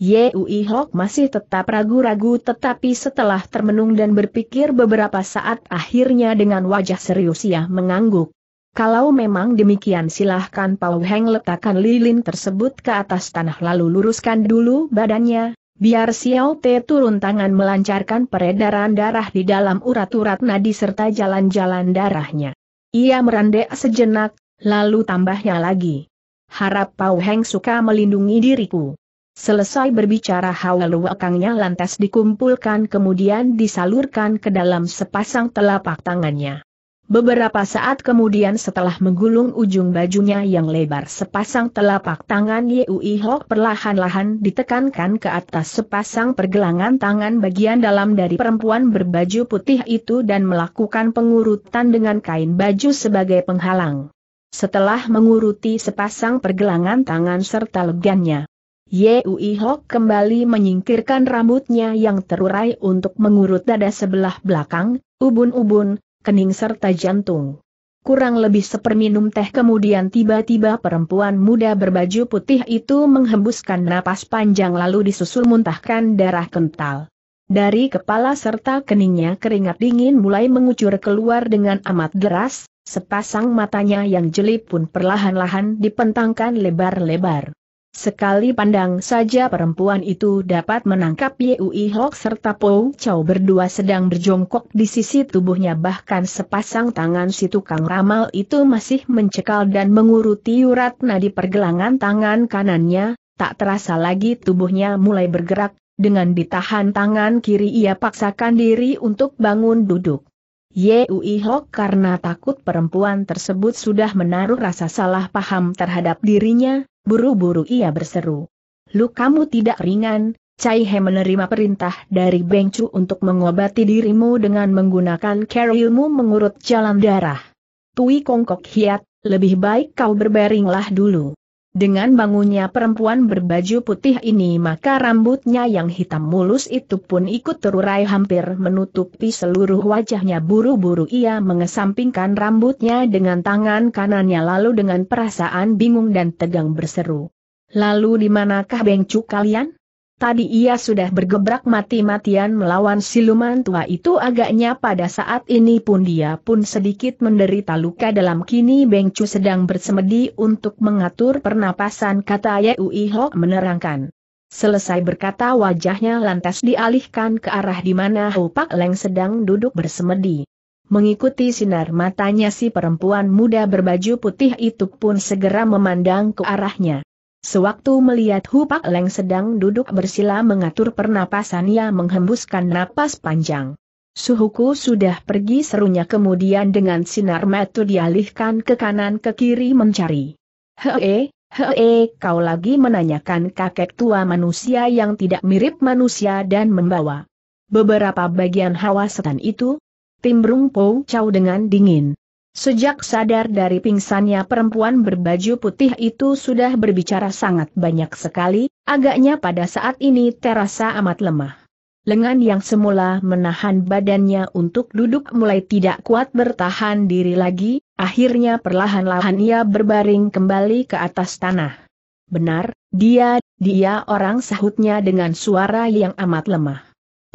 Ye Ui Hok masih tetap ragu-ragu, tetapi setelah termenung dan berpikir beberapa saat akhirnya dengan wajah serius ia mengangguk. Kalau memang demikian silahkan. Pau Heng letakkan lilin tersebut ke atas tanah lalu luruskan dulu badannya, biar Xiao Te turun tangan melancarkan peredaran darah di dalam urat-urat nadi serta jalan-jalan darahnya. Ia merendek sejenak, lalu tambahnya lagi. Harap Pau Heng suka melindungi diriku. Selesai berbicara hawa akangnya lantas dikumpulkan kemudian disalurkan ke dalam sepasang telapak tangannya. Beberapa saat kemudian setelah menggulung ujung bajunya yang lebar, sepasang telapak tangan Ye Ui Hok perlahan-lahan ditekankan ke atas sepasang pergelangan tangan bagian dalam dari perempuan berbaju putih itu dan melakukan pengurutan dengan kain baju sebagai penghalang. Setelah menguruti sepasang pergelangan tangan serta lengannya, Ye Ui Hok kembali menyingkirkan rambutnya yang terurai untuk mengurut dada sebelah belakang, ubun-ubun, kening serta jantung. Kurang lebih seperminum teh kemudian tiba-tiba perempuan muda berbaju putih itu menghembuskan napas panjang lalu disusul muntahkan darah kental. Dari kepala serta keningnya keringat dingin mulai mengucur keluar dengan amat deras, sepasang matanya yang jeli pun perlahan-lahan dipentangkan lebar-lebar. Sekali pandang saja perempuan itu dapat menangkap Ye Ui Hok serta Pau Chau berdua sedang berjongkok di sisi tubuhnya, bahkan sepasang tangan si tukang ramal itu masih mencekal dan menguruti urat nadi pergelangan tangan kanannya. Tak terasa lagi tubuhnya mulai bergerak, dengan ditahan tangan kiri ia paksakan diri untuk bangun duduk. Ye Ui Hok karena takut perempuan tersebut sudah menaruh rasa salah paham terhadap dirinya, buru-buru ia berseru. Lukamu tidak ringan, Cai Hai menerima perintah dari Beng Cu untuk mengobati dirimu dengan menggunakan kerilmu mengurut jalan darah. Tui Kongkok Hiat, lebih baik kau berbaringlah dulu. Dengan bangunnya perempuan berbaju putih ini maka rambutnya yang hitam mulus itu pun ikut terurai hampir menutupi seluruh wajahnya. Buru-buru ia mengesampingkan rambutnya dengan tangan kanannya lalu dengan perasaan bingung dan tegang berseru. Lalu di manakah Beng Cu kalian? Tadi ia sudah bergebrak mati-matian melawan siluman tua itu, agaknya pada saat ini pun dia pun sedikit menderita luka dalam. Kini Beng Cu sedang bersemedi untuk mengatur pernapasan, kata Ye Ui Hok menerangkan. Selesai berkata wajahnya lantas dialihkan ke arah di mana Hu Pak Leng sedang duduk bersemedi. Mengikuti sinar matanya si perempuan muda berbaju putih itu pun segera memandang ke arahnya. Sewaktu melihat Hu Pak Leng sedang duduk bersila mengatur pernapasan ia menghembuskan napas panjang. Suhuku sudah pergi, serunya kemudian dengan sinar mata dialihkan ke kanan ke kiri mencari. Hee, hee, kau lagi menanyakan kakek tua manusia yang tidak mirip manusia dan membawa beberapa bagian hawa setan itu? Timbrung Pau Chau dengan dingin. Sejak sadar dari pingsannya perempuan berbaju putih itu sudah berbicara sangat banyak sekali, agaknya pada saat ini terasa amat lemah. Lengan yang semula menahan badannya untuk duduk mulai tidak kuat bertahan diri lagi, akhirnya perlahan-lahan ia berbaring kembali ke atas tanah. Benar, dia, dia orang, sahutnya dengan suara yang amat lemah.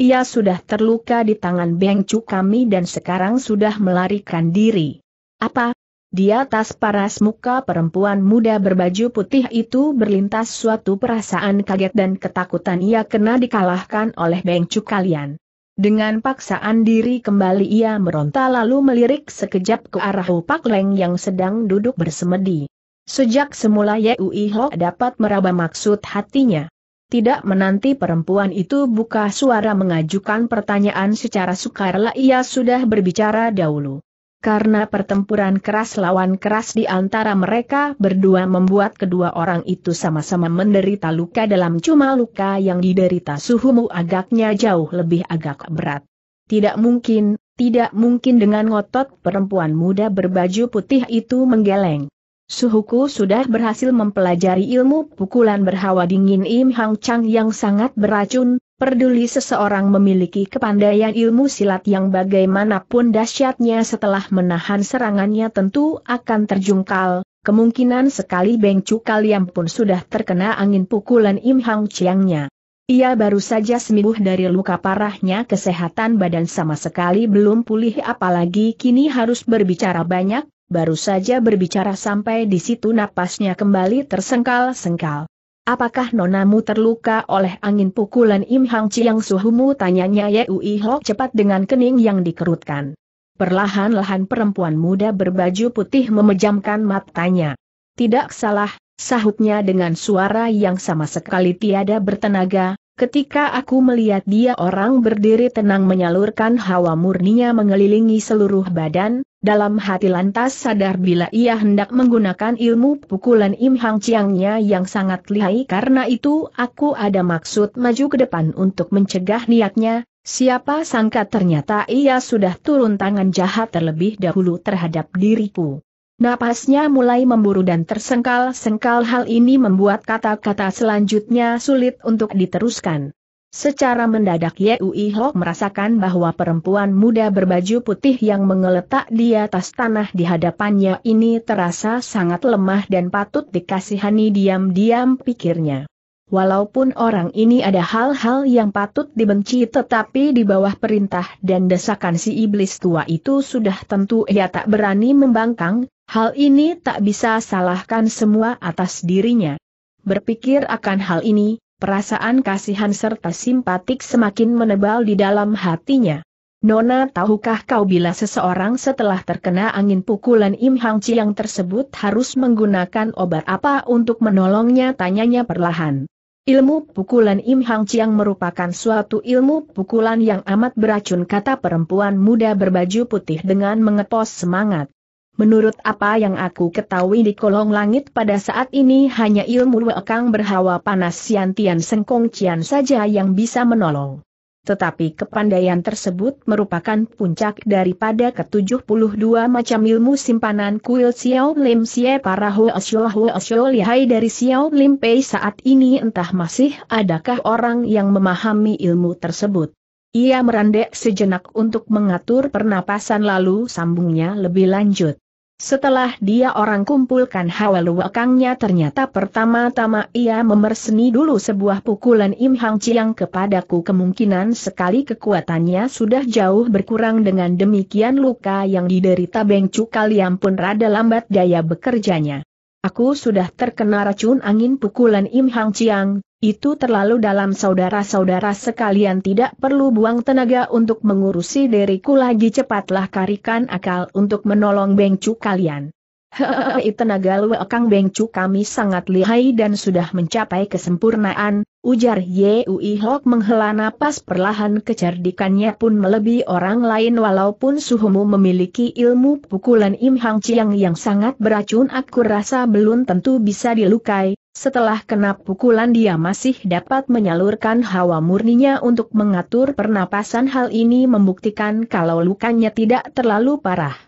Ia sudah terluka di tangan Beng Cu kami dan sekarang sudah melarikan diri. Apa? Di atas paras muka perempuan muda berbaju putih itu berlintas suatu perasaan kaget dan ketakutan. Ia kena dikalahkan oleh Beng Cu kalian. Dengan paksaan diri kembali ia meronta lalu melirik sekejap ke arah Hu Pak Leng yang sedang duduk bersemedi. Sejak semula Ye Ui Hok dapat meraba maksud hatinya. Tidak menanti perempuan itu buka suara mengajukan pertanyaan secara sukarela ia sudah berbicara dahulu. karena pertempuran keras lawan keras di antara mereka berdua membuat kedua orang itu sama-sama menderita luka dalam, cuma luka yang diderita Suhumu agaknya jauh lebih agak berat. Tidak mungkin, tidak mungkin dengan ngotot perempuan muda berbaju putih itu menggeleng. Suhuku sudah berhasil mempelajari ilmu pukulan berhawa dingin Im Hong Chang yang sangat beracun. Peduli seseorang memiliki kepandaian ilmu silat yang bagaimanapun dahsyatnya, setelah menahan serangannya tentu akan terjungkal. Kemungkinan sekali Beng Cu kalian pun sudah terkena angin pukulan Im Hong Chang-nya. Ia baru saja sembuh dari luka parahnya, kesehatan badan sama sekali belum pulih, apalagi kini harus berbicara banyak. Baru saja berbicara sampai di situ napasnya kembali tersengkal-sengkal. Apakah nonamu terluka oleh angin pukulan Im Hong Chang Suhumu? Tanyanya Ye Ui Hok cepat dengan kening yang dikerutkan. Perlahan-lahan perempuan muda berbaju putih memejamkan matanya. Tidak salah, sahutnya dengan suara yang sama sekali tiada bertenaga, ketika aku melihat dia orang berdiri tenang menyalurkan hawa murninya mengelilingi seluruh badan, dalam hati lantas sadar bila ia hendak menggunakan ilmu pukulan Im Hong Chang-nya yang sangat lihai. Karena itu aku ada maksud maju ke depan untuk mencegah niatnya. Siapa sangka ternyata ia sudah turun tangan jahat terlebih dahulu terhadap diriku. Napasnya mulai memburu dan tersengkal-sengkal, hal ini membuat kata-kata selanjutnya sulit untuk diteruskan. Secara mendadak Ye Ui Hok merasakan bahwa perempuan muda berbaju putih yang mengeletak di atas tanah di hadapannya ini terasa sangat lemah dan patut dikasihani, diam-diam pikirnya. Walaupun orang ini ada hal-hal yang patut dibenci, tetapi di bawah perintah dan desakan si iblis tua itu sudah tentu ia tak berani membangkang. Hal ini tak bisa salahkan semua atas dirinya. Berpikir akan hal ini, perasaan kasihan serta simpatik semakin menebal di dalam hatinya. Nona, tahukah kau bila seseorang setelah terkena angin pukulan Im Hong Chang tersebut harus menggunakan obat apa untuk menolongnya? Tanyanya perlahan. Ilmu pukulan Im Hong Chang merupakan suatu ilmu pukulan yang amat beracun, kata perempuan muda berbaju putih dengan mengepos semangat. Menurut apa yang aku ketahui di kolong langit pada saat ini, hanya ilmu lekang berhawa panas Sian Tian Sengkong Cian saja yang bisa menolong. Tetapi kepandaian tersebut merupakan puncak daripada ke tujuh puluh dua macam ilmu simpanan kuil Xiao Lim. Sie para Huo Xiao Huo Xiao lihai dari Xiao Lim Pei saat ini, entah masih adakah orang yang memahami ilmu tersebut. Ia merendek sejenak untuk mengatur pernapasan lalu sambungnya lebih lanjut. Setelah dia orang kumpulkan hawa luakangnya, ternyata pertama-tama ia memerseni dulu sebuah pukulan Im Hong Chang kepadaku. Kemungkinan sekali kekuatannya sudah jauh berkurang, dengan demikian luka yang diderita Beng Cu kalian pun rada lambat daya bekerjanya. Aku sudah terkena racun angin pukulan Im Hong Chang, itu terlalu dalam. Saudara-saudara sekalian tidak perlu buang tenaga untuk mengurusi diriku lagi, cepatlah karikan akal untuk menolong Beng Cu kalian. Hehehe, tenaga luakang Beng Cu kami sangat lihai dan sudah mencapai kesempurnaan, ujar Ye Ui Hok menghela napas perlahan. Kecerdikannya pun melebihi orang lain. Walaupun Suhumu memiliki ilmu pukulan Im Hong Chang yang sangat beracun, aku rasa belum tentu bisa dilukai. Setelah kena pukulan dia masih dapat menyalurkan hawa murninya untuk mengatur pernapasan. Hal ini membuktikan kalau lukanya tidak terlalu parah.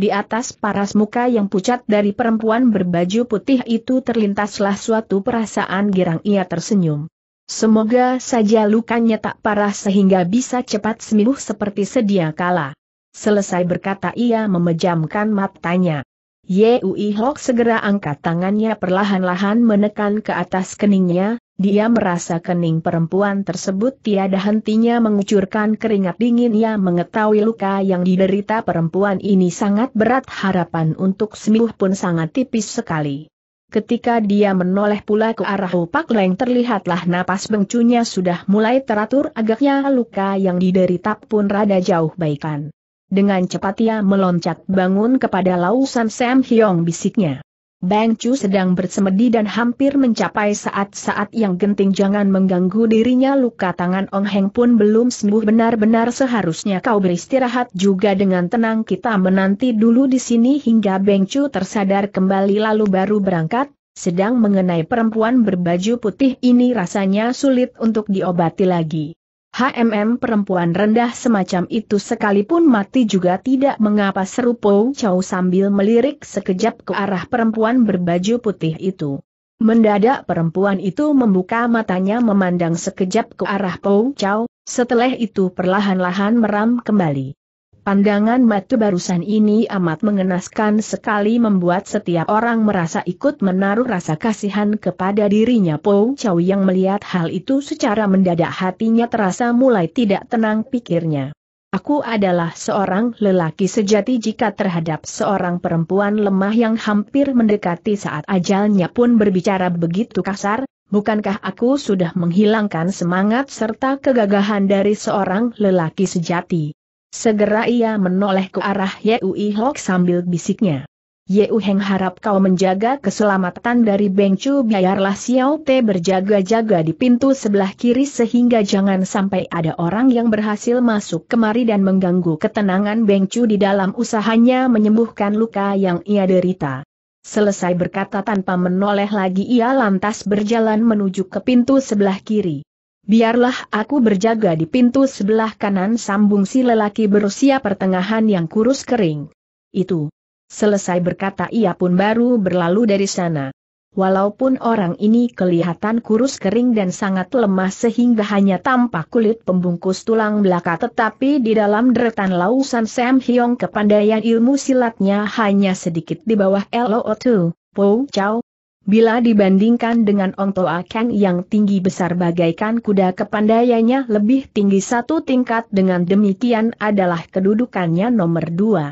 Di atas paras muka yang pucat dari perempuan berbaju putih itu terlintaslah suatu perasaan girang, ia tersenyum. Semoga saja lukanya tak parah sehingga bisa cepat sembuh seperti sedia kala. Selesai berkata ia memejamkan matanya. Ye Ui Hok segera angkat tangannya perlahan-lahan menekan ke atas keningnya. Dia merasa kening perempuan tersebut tiada hentinya mengucurkan keringat dingin. Ia mengetahui luka yang diderita perempuan ini sangat berat, harapan untuk sembuh pun sangat tipis sekali. Ketika dia menoleh pula ke arah Hu Pak Leng, terlihatlah napas Beng Cu-nya sudah mulai teratur, agaknya luka yang diderita pun rada jauh baikan. Dengan cepat ia meloncat bangun kepada Lau San Sam Hiong, bisiknya. Beng Cu sedang bersemedi dan hampir mencapai saat-saat yang genting. Jangan mengganggu dirinya, luka tangan Ong Heng pun belum sembuh benar-benar, seharusnya kau beristirahat juga dengan tenang. Kita menanti dulu di sini hingga Beng Cu tersadar kembali lalu baru berangkat. Sedang mengenai perempuan berbaju putih ini rasanya sulit untuk diobati lagi. Hmm, perempuan rendah semacam itu sekalipun mati juga tidak mengapa, seru Pau Chau sambil melirik sekejap ke arah perempuan berbaju putih itu. Mendadak perempuan itu membuka matanya memandang sekejap ke arah Pau Chau, setelah itu perlahan-lahan meram kembali. Pandangan mata barusan ini amat mengenaskan sekali, membuat setiap orang merasa ikut menaruh rasa kasihan kepada dirinya. Pau Chau yang melihat hal itu secara mendadak hatinya terasa mulai tidak tenang. Pikirnya, aku adalah seorang lelaki sejati, jika terhadap seorang perempuan lemah yang hampir mendekati saat ajalnya pun berbicara begitu kasar, bukankah aku sudah menghilangkan semangat serta kegagahan dari seorang lelaki sejati? Segera ia menoleh ke arah Ye Ui Hok sambil bisiknya, Ye Ui Heng, harap kau menjaga keselamatan dari Beng Cu. Biarlah Xiao Te berjaga-jaga di pintu sebelah kiri sehingga jangan sampai ada orang yang berhasil masuk kemari dan mengganggu ketenangan Beng Cu di dalam usahanya menyembuhkan luka yang ia derita. Selesai berkata tanpa menoleh lagi ia lantas berjalan menuju ke pintu sebelah kiri. Biarlah aku berjaga di pintu sebelah kanan, sambung si lelaki berusia pertengahan yang kurus kering itu. Selesai berkata ia pun baru berlalu dari sana. Walaupun orang ini kelihatan kurus kering dan sangat lemah sehingga hanya tampak kulit pembungkus tulang belaka, tetapi di dalam deretan Lau San Sam Hiong kepandaian ilmu silatnya hanya sedikit di bawah Elo Ong Pau Chau. Bila dibandingkan dengan Ong Toa Kang yang tinggi besar bagaikan kuda, kepandaiannya lebih tinggi satu tingkat, dengan demikian adalah kedudukannya nomor dua.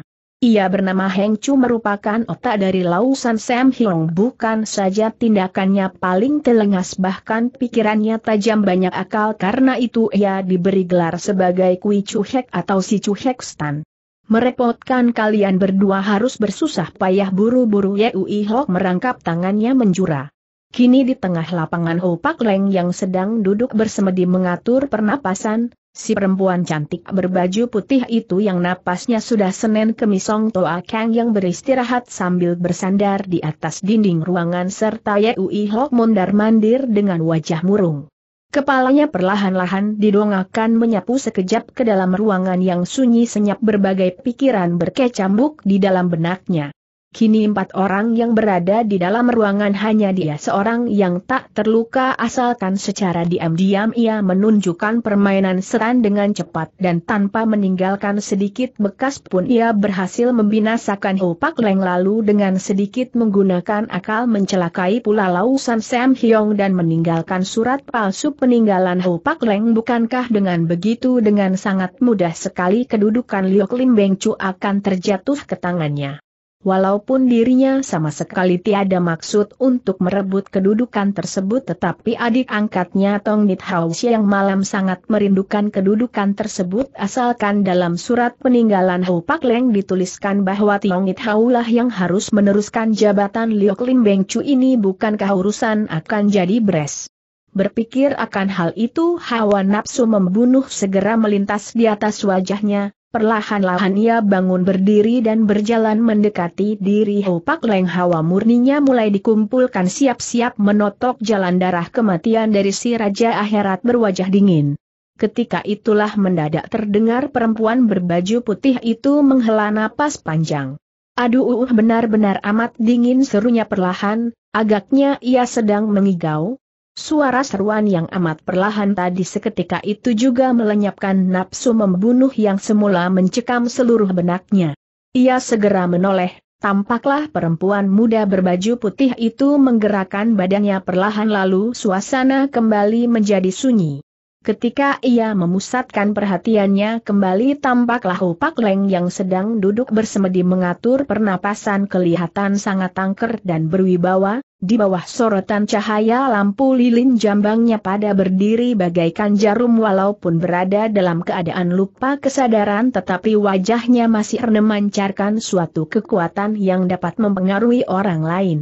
Ia bernama Heng Chu, merupakan otak dari Lau San Sam Hiong. Bukan saja tindakannya paling telengas, bahkan pikirannya tajam banyak akal, karena itu ia diberi gelar sebagai Kui Chu Hek atau Si Chu Hek Stan. Merepotkan, kalian berdua harus bersusah payah buru-buru. Ye Ui Hok merangkap tangannya menjura. Kini di tengah lapangan Hu Pak Leng yang sedang duduk bersemedi mengatur pernapasan, si perempuan cantik berbaju putih itu yang napasnya sudah senen kemis Ong Toa Kang yang beristirahat sambil bersandar di atas dinding ruangan, serta Ye Ui Hok mondar-mandir dengan wajah murung. Kepalanya perlahan-lahan didongakkan menyapu sekejap ke dalam ruangan yang sunyi senyap, berbagai pikiran berkecambuk di dalam benaknya. Kini empat orang yang berada di dalam ruangan, hanya dia seorang yang tak terluka, asalkan secara diam-diam ia menunjukkan permainan setan dengan cepat dan tanpa meninggalkan sedikit bekas pun ia berhasil membinasakan Hu Pak Leng, lalu dengan sedikit menggunakan akal mencelakai pula Lau San Sam Hiong dan meninggalkan surat palsu peninggalan Hu Pak Leng. Bukankah dengan begitu dengan sangat mudah sekali kedudukan Liok Lim Beng Cu akan terjatuh ke tangannya? Walaupun dirinya sama sekali tiada maksud untuk merebut kedudukan tersebut, tetapi adik angkatnya Tiong Nit Hau yang malam sangat merindukan kedudukan tersebut, asalkan dalam surat peninggalan Hu Pak Leng dituliskan bahwa Tiong Nit Hau lah yang harus meneruskan jabatan Liok Lim Beng Cu ini, bukankah urusan akan jadi beres? Berpikir akan hal itu, hawa nafsu membunuh segera melintas di atas wajahnya. Perlahan-lahan ia bangun berdiri dan berjalan mendekati diri Hu Pak Leng. Hawa murninya mulai dikumpulkan siap-siap menotok jalan darah kematian dari si Raja Akhirat berwajah dingin. Ketika itulah mendadak terdengar perempuan berbaju putih itu menghela napas panjang. Aduh, benar-benar amat dingin, serunya perlahan, agaknya ia sedang mengigau. Suara seruan yang amat perlahan tadi seketika itu juga melenyapkan nafsu membunuh yang semula mencekam seluruh benaknya. Ia segera menoleh, tampaklah perempuan muda berbaju putih itu menggerakkan badannya perlahan, lalu suasana kembali menjadi sunyi. Ketika ia memusatkan perhatiannya kembali, tampaklah Hu Pak Leng yang sedang duduk bersemedi mengatur pernapasan kelihatan sangat angker dan berwibawa. Di bawah sorotan cahaya lampu lilin jambangnya pada berdiri bagaikan jarum, walaupun berada dalam keadaan lupa kesadaran tetapi wajahnya masih memancarkan suatu kekuatan yang dapat mempengaruhi orang lain.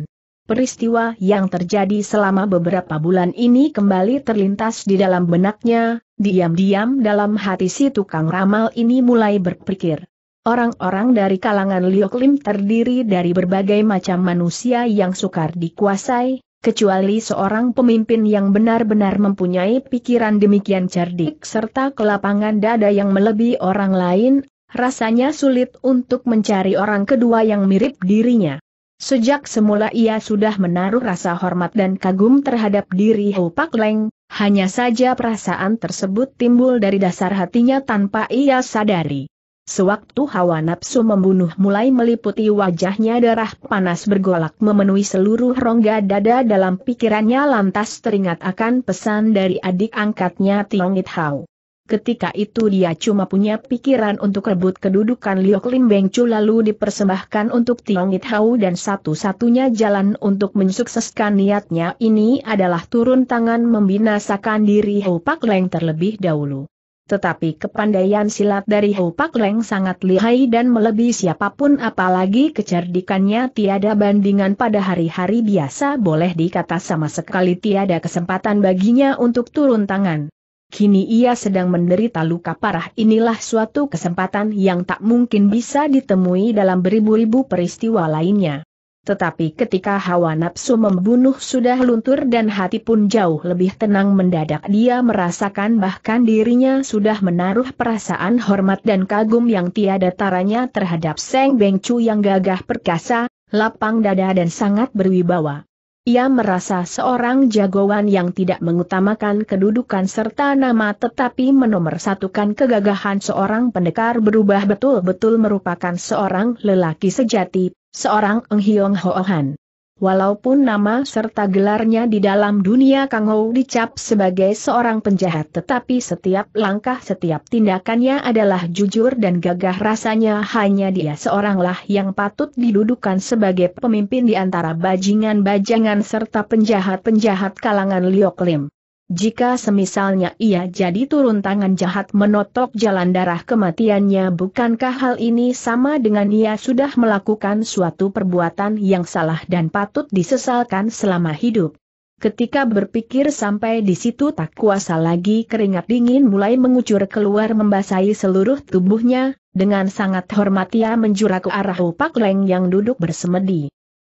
Peristiwa yang terjadi selama beberapa bulan ini kembali terlintas di dalam benaknya, diam-diam dalam hati si tukang ramal ini mulai berpikir. Orang-orang dari kalangan Liok Lim terdiri dari berbagai macam manusia yang sukar dikuasai, kecuali seorang pemimpin yang benar-benar mempunyai pikiran demikian cerdik serta kelapangan dada yang melebihi orang lain, rasanya sulit untuk mencari orang kedua yang mirip dirinya. Sejak semula ia sudah menaruh rasa hormat dan kagum terhadap diri Hu Pak Leng, hanya saja perasaan tersebut timbul dari dasar hatinya tanpa ia sadari. Sewaktu hawa nafsu membunuh mulai meliputi wajahnya, darah panas bergolak memenuhi seluruh rongga dada dalam pikirannya, lantas teringat akan pesan dari adik angkatnya Tiong Nit Hau. Ketika itu dia cuma punya pikiran untuk rebut kedudukan Liok Lim Beng Cu lalu dipersembahkan untuk Tiong Nit Hau, dan satu-satunya jalan untuk mensukseskan niatnya ini adalah turun tangan membinasakan diri Hu Pak Leng terlebih dahulu. Tetapi kepandaian silat dari Hu Pak Leng sangat lihai dan melebihi siapapun, apalagi kecerdikannya tiada bandingan pada hari-hari biasa, boleh dikata sama sekali tiada kesempatan baginya untuk turun tangan. Kini ia sedang menderita luka parah, inilah suatu kesempatan yang tak mungkin bisa ditemui dalam beribu-ribu peristiwa lainnya. Tetapi ketika hawa nafsu membunuh sudah luntur dan hati pun jauh lebih tenang, mendadak dia merasakan bahkan dirinya sudah menaruh perasaan hormat dan kagum yang tiada taranya terhadap Seng Beng Cu yang gagah perkasa, lapang dada dan sangat berwibawa. Ia merasa seorang jagoan yang tidak mengutamakan kedudukan serta nama tetapi menomorsatukan kegagahan seorang pendekar berubah betul-betul merupakan seorang lelaki sejati, seorang Ong Hiong Hohan. Walaupun nama serta gelarnya di dalam dunia Kang Ho dicap sebagai seorang penjahat, tetapi setiap langkah setiap tindakannya adalah jujur dan gagah, rasanya hanya dia seoranglah yang patut didudukan sebagai pemimpin di antara bajingan-bajingan serta penjahat-penjahat kalangan Liok Lim. Jika semisalnya ia jadi turun tangan jahat menotok jalan darah kematiannya, bukankah hal ini sama dengan ia sudah melakukan suatu perbuatan yang salah dan patut disesalkan selama hidup? Ketika berpikir sampai di situ tak kuasa lagi, keringat dingin mulai mengucur keluar membasahi seluruh tubuhnya, dengan sangat hormat ia menjura ke arah Hu Pak Leng yang duduk bersemedi.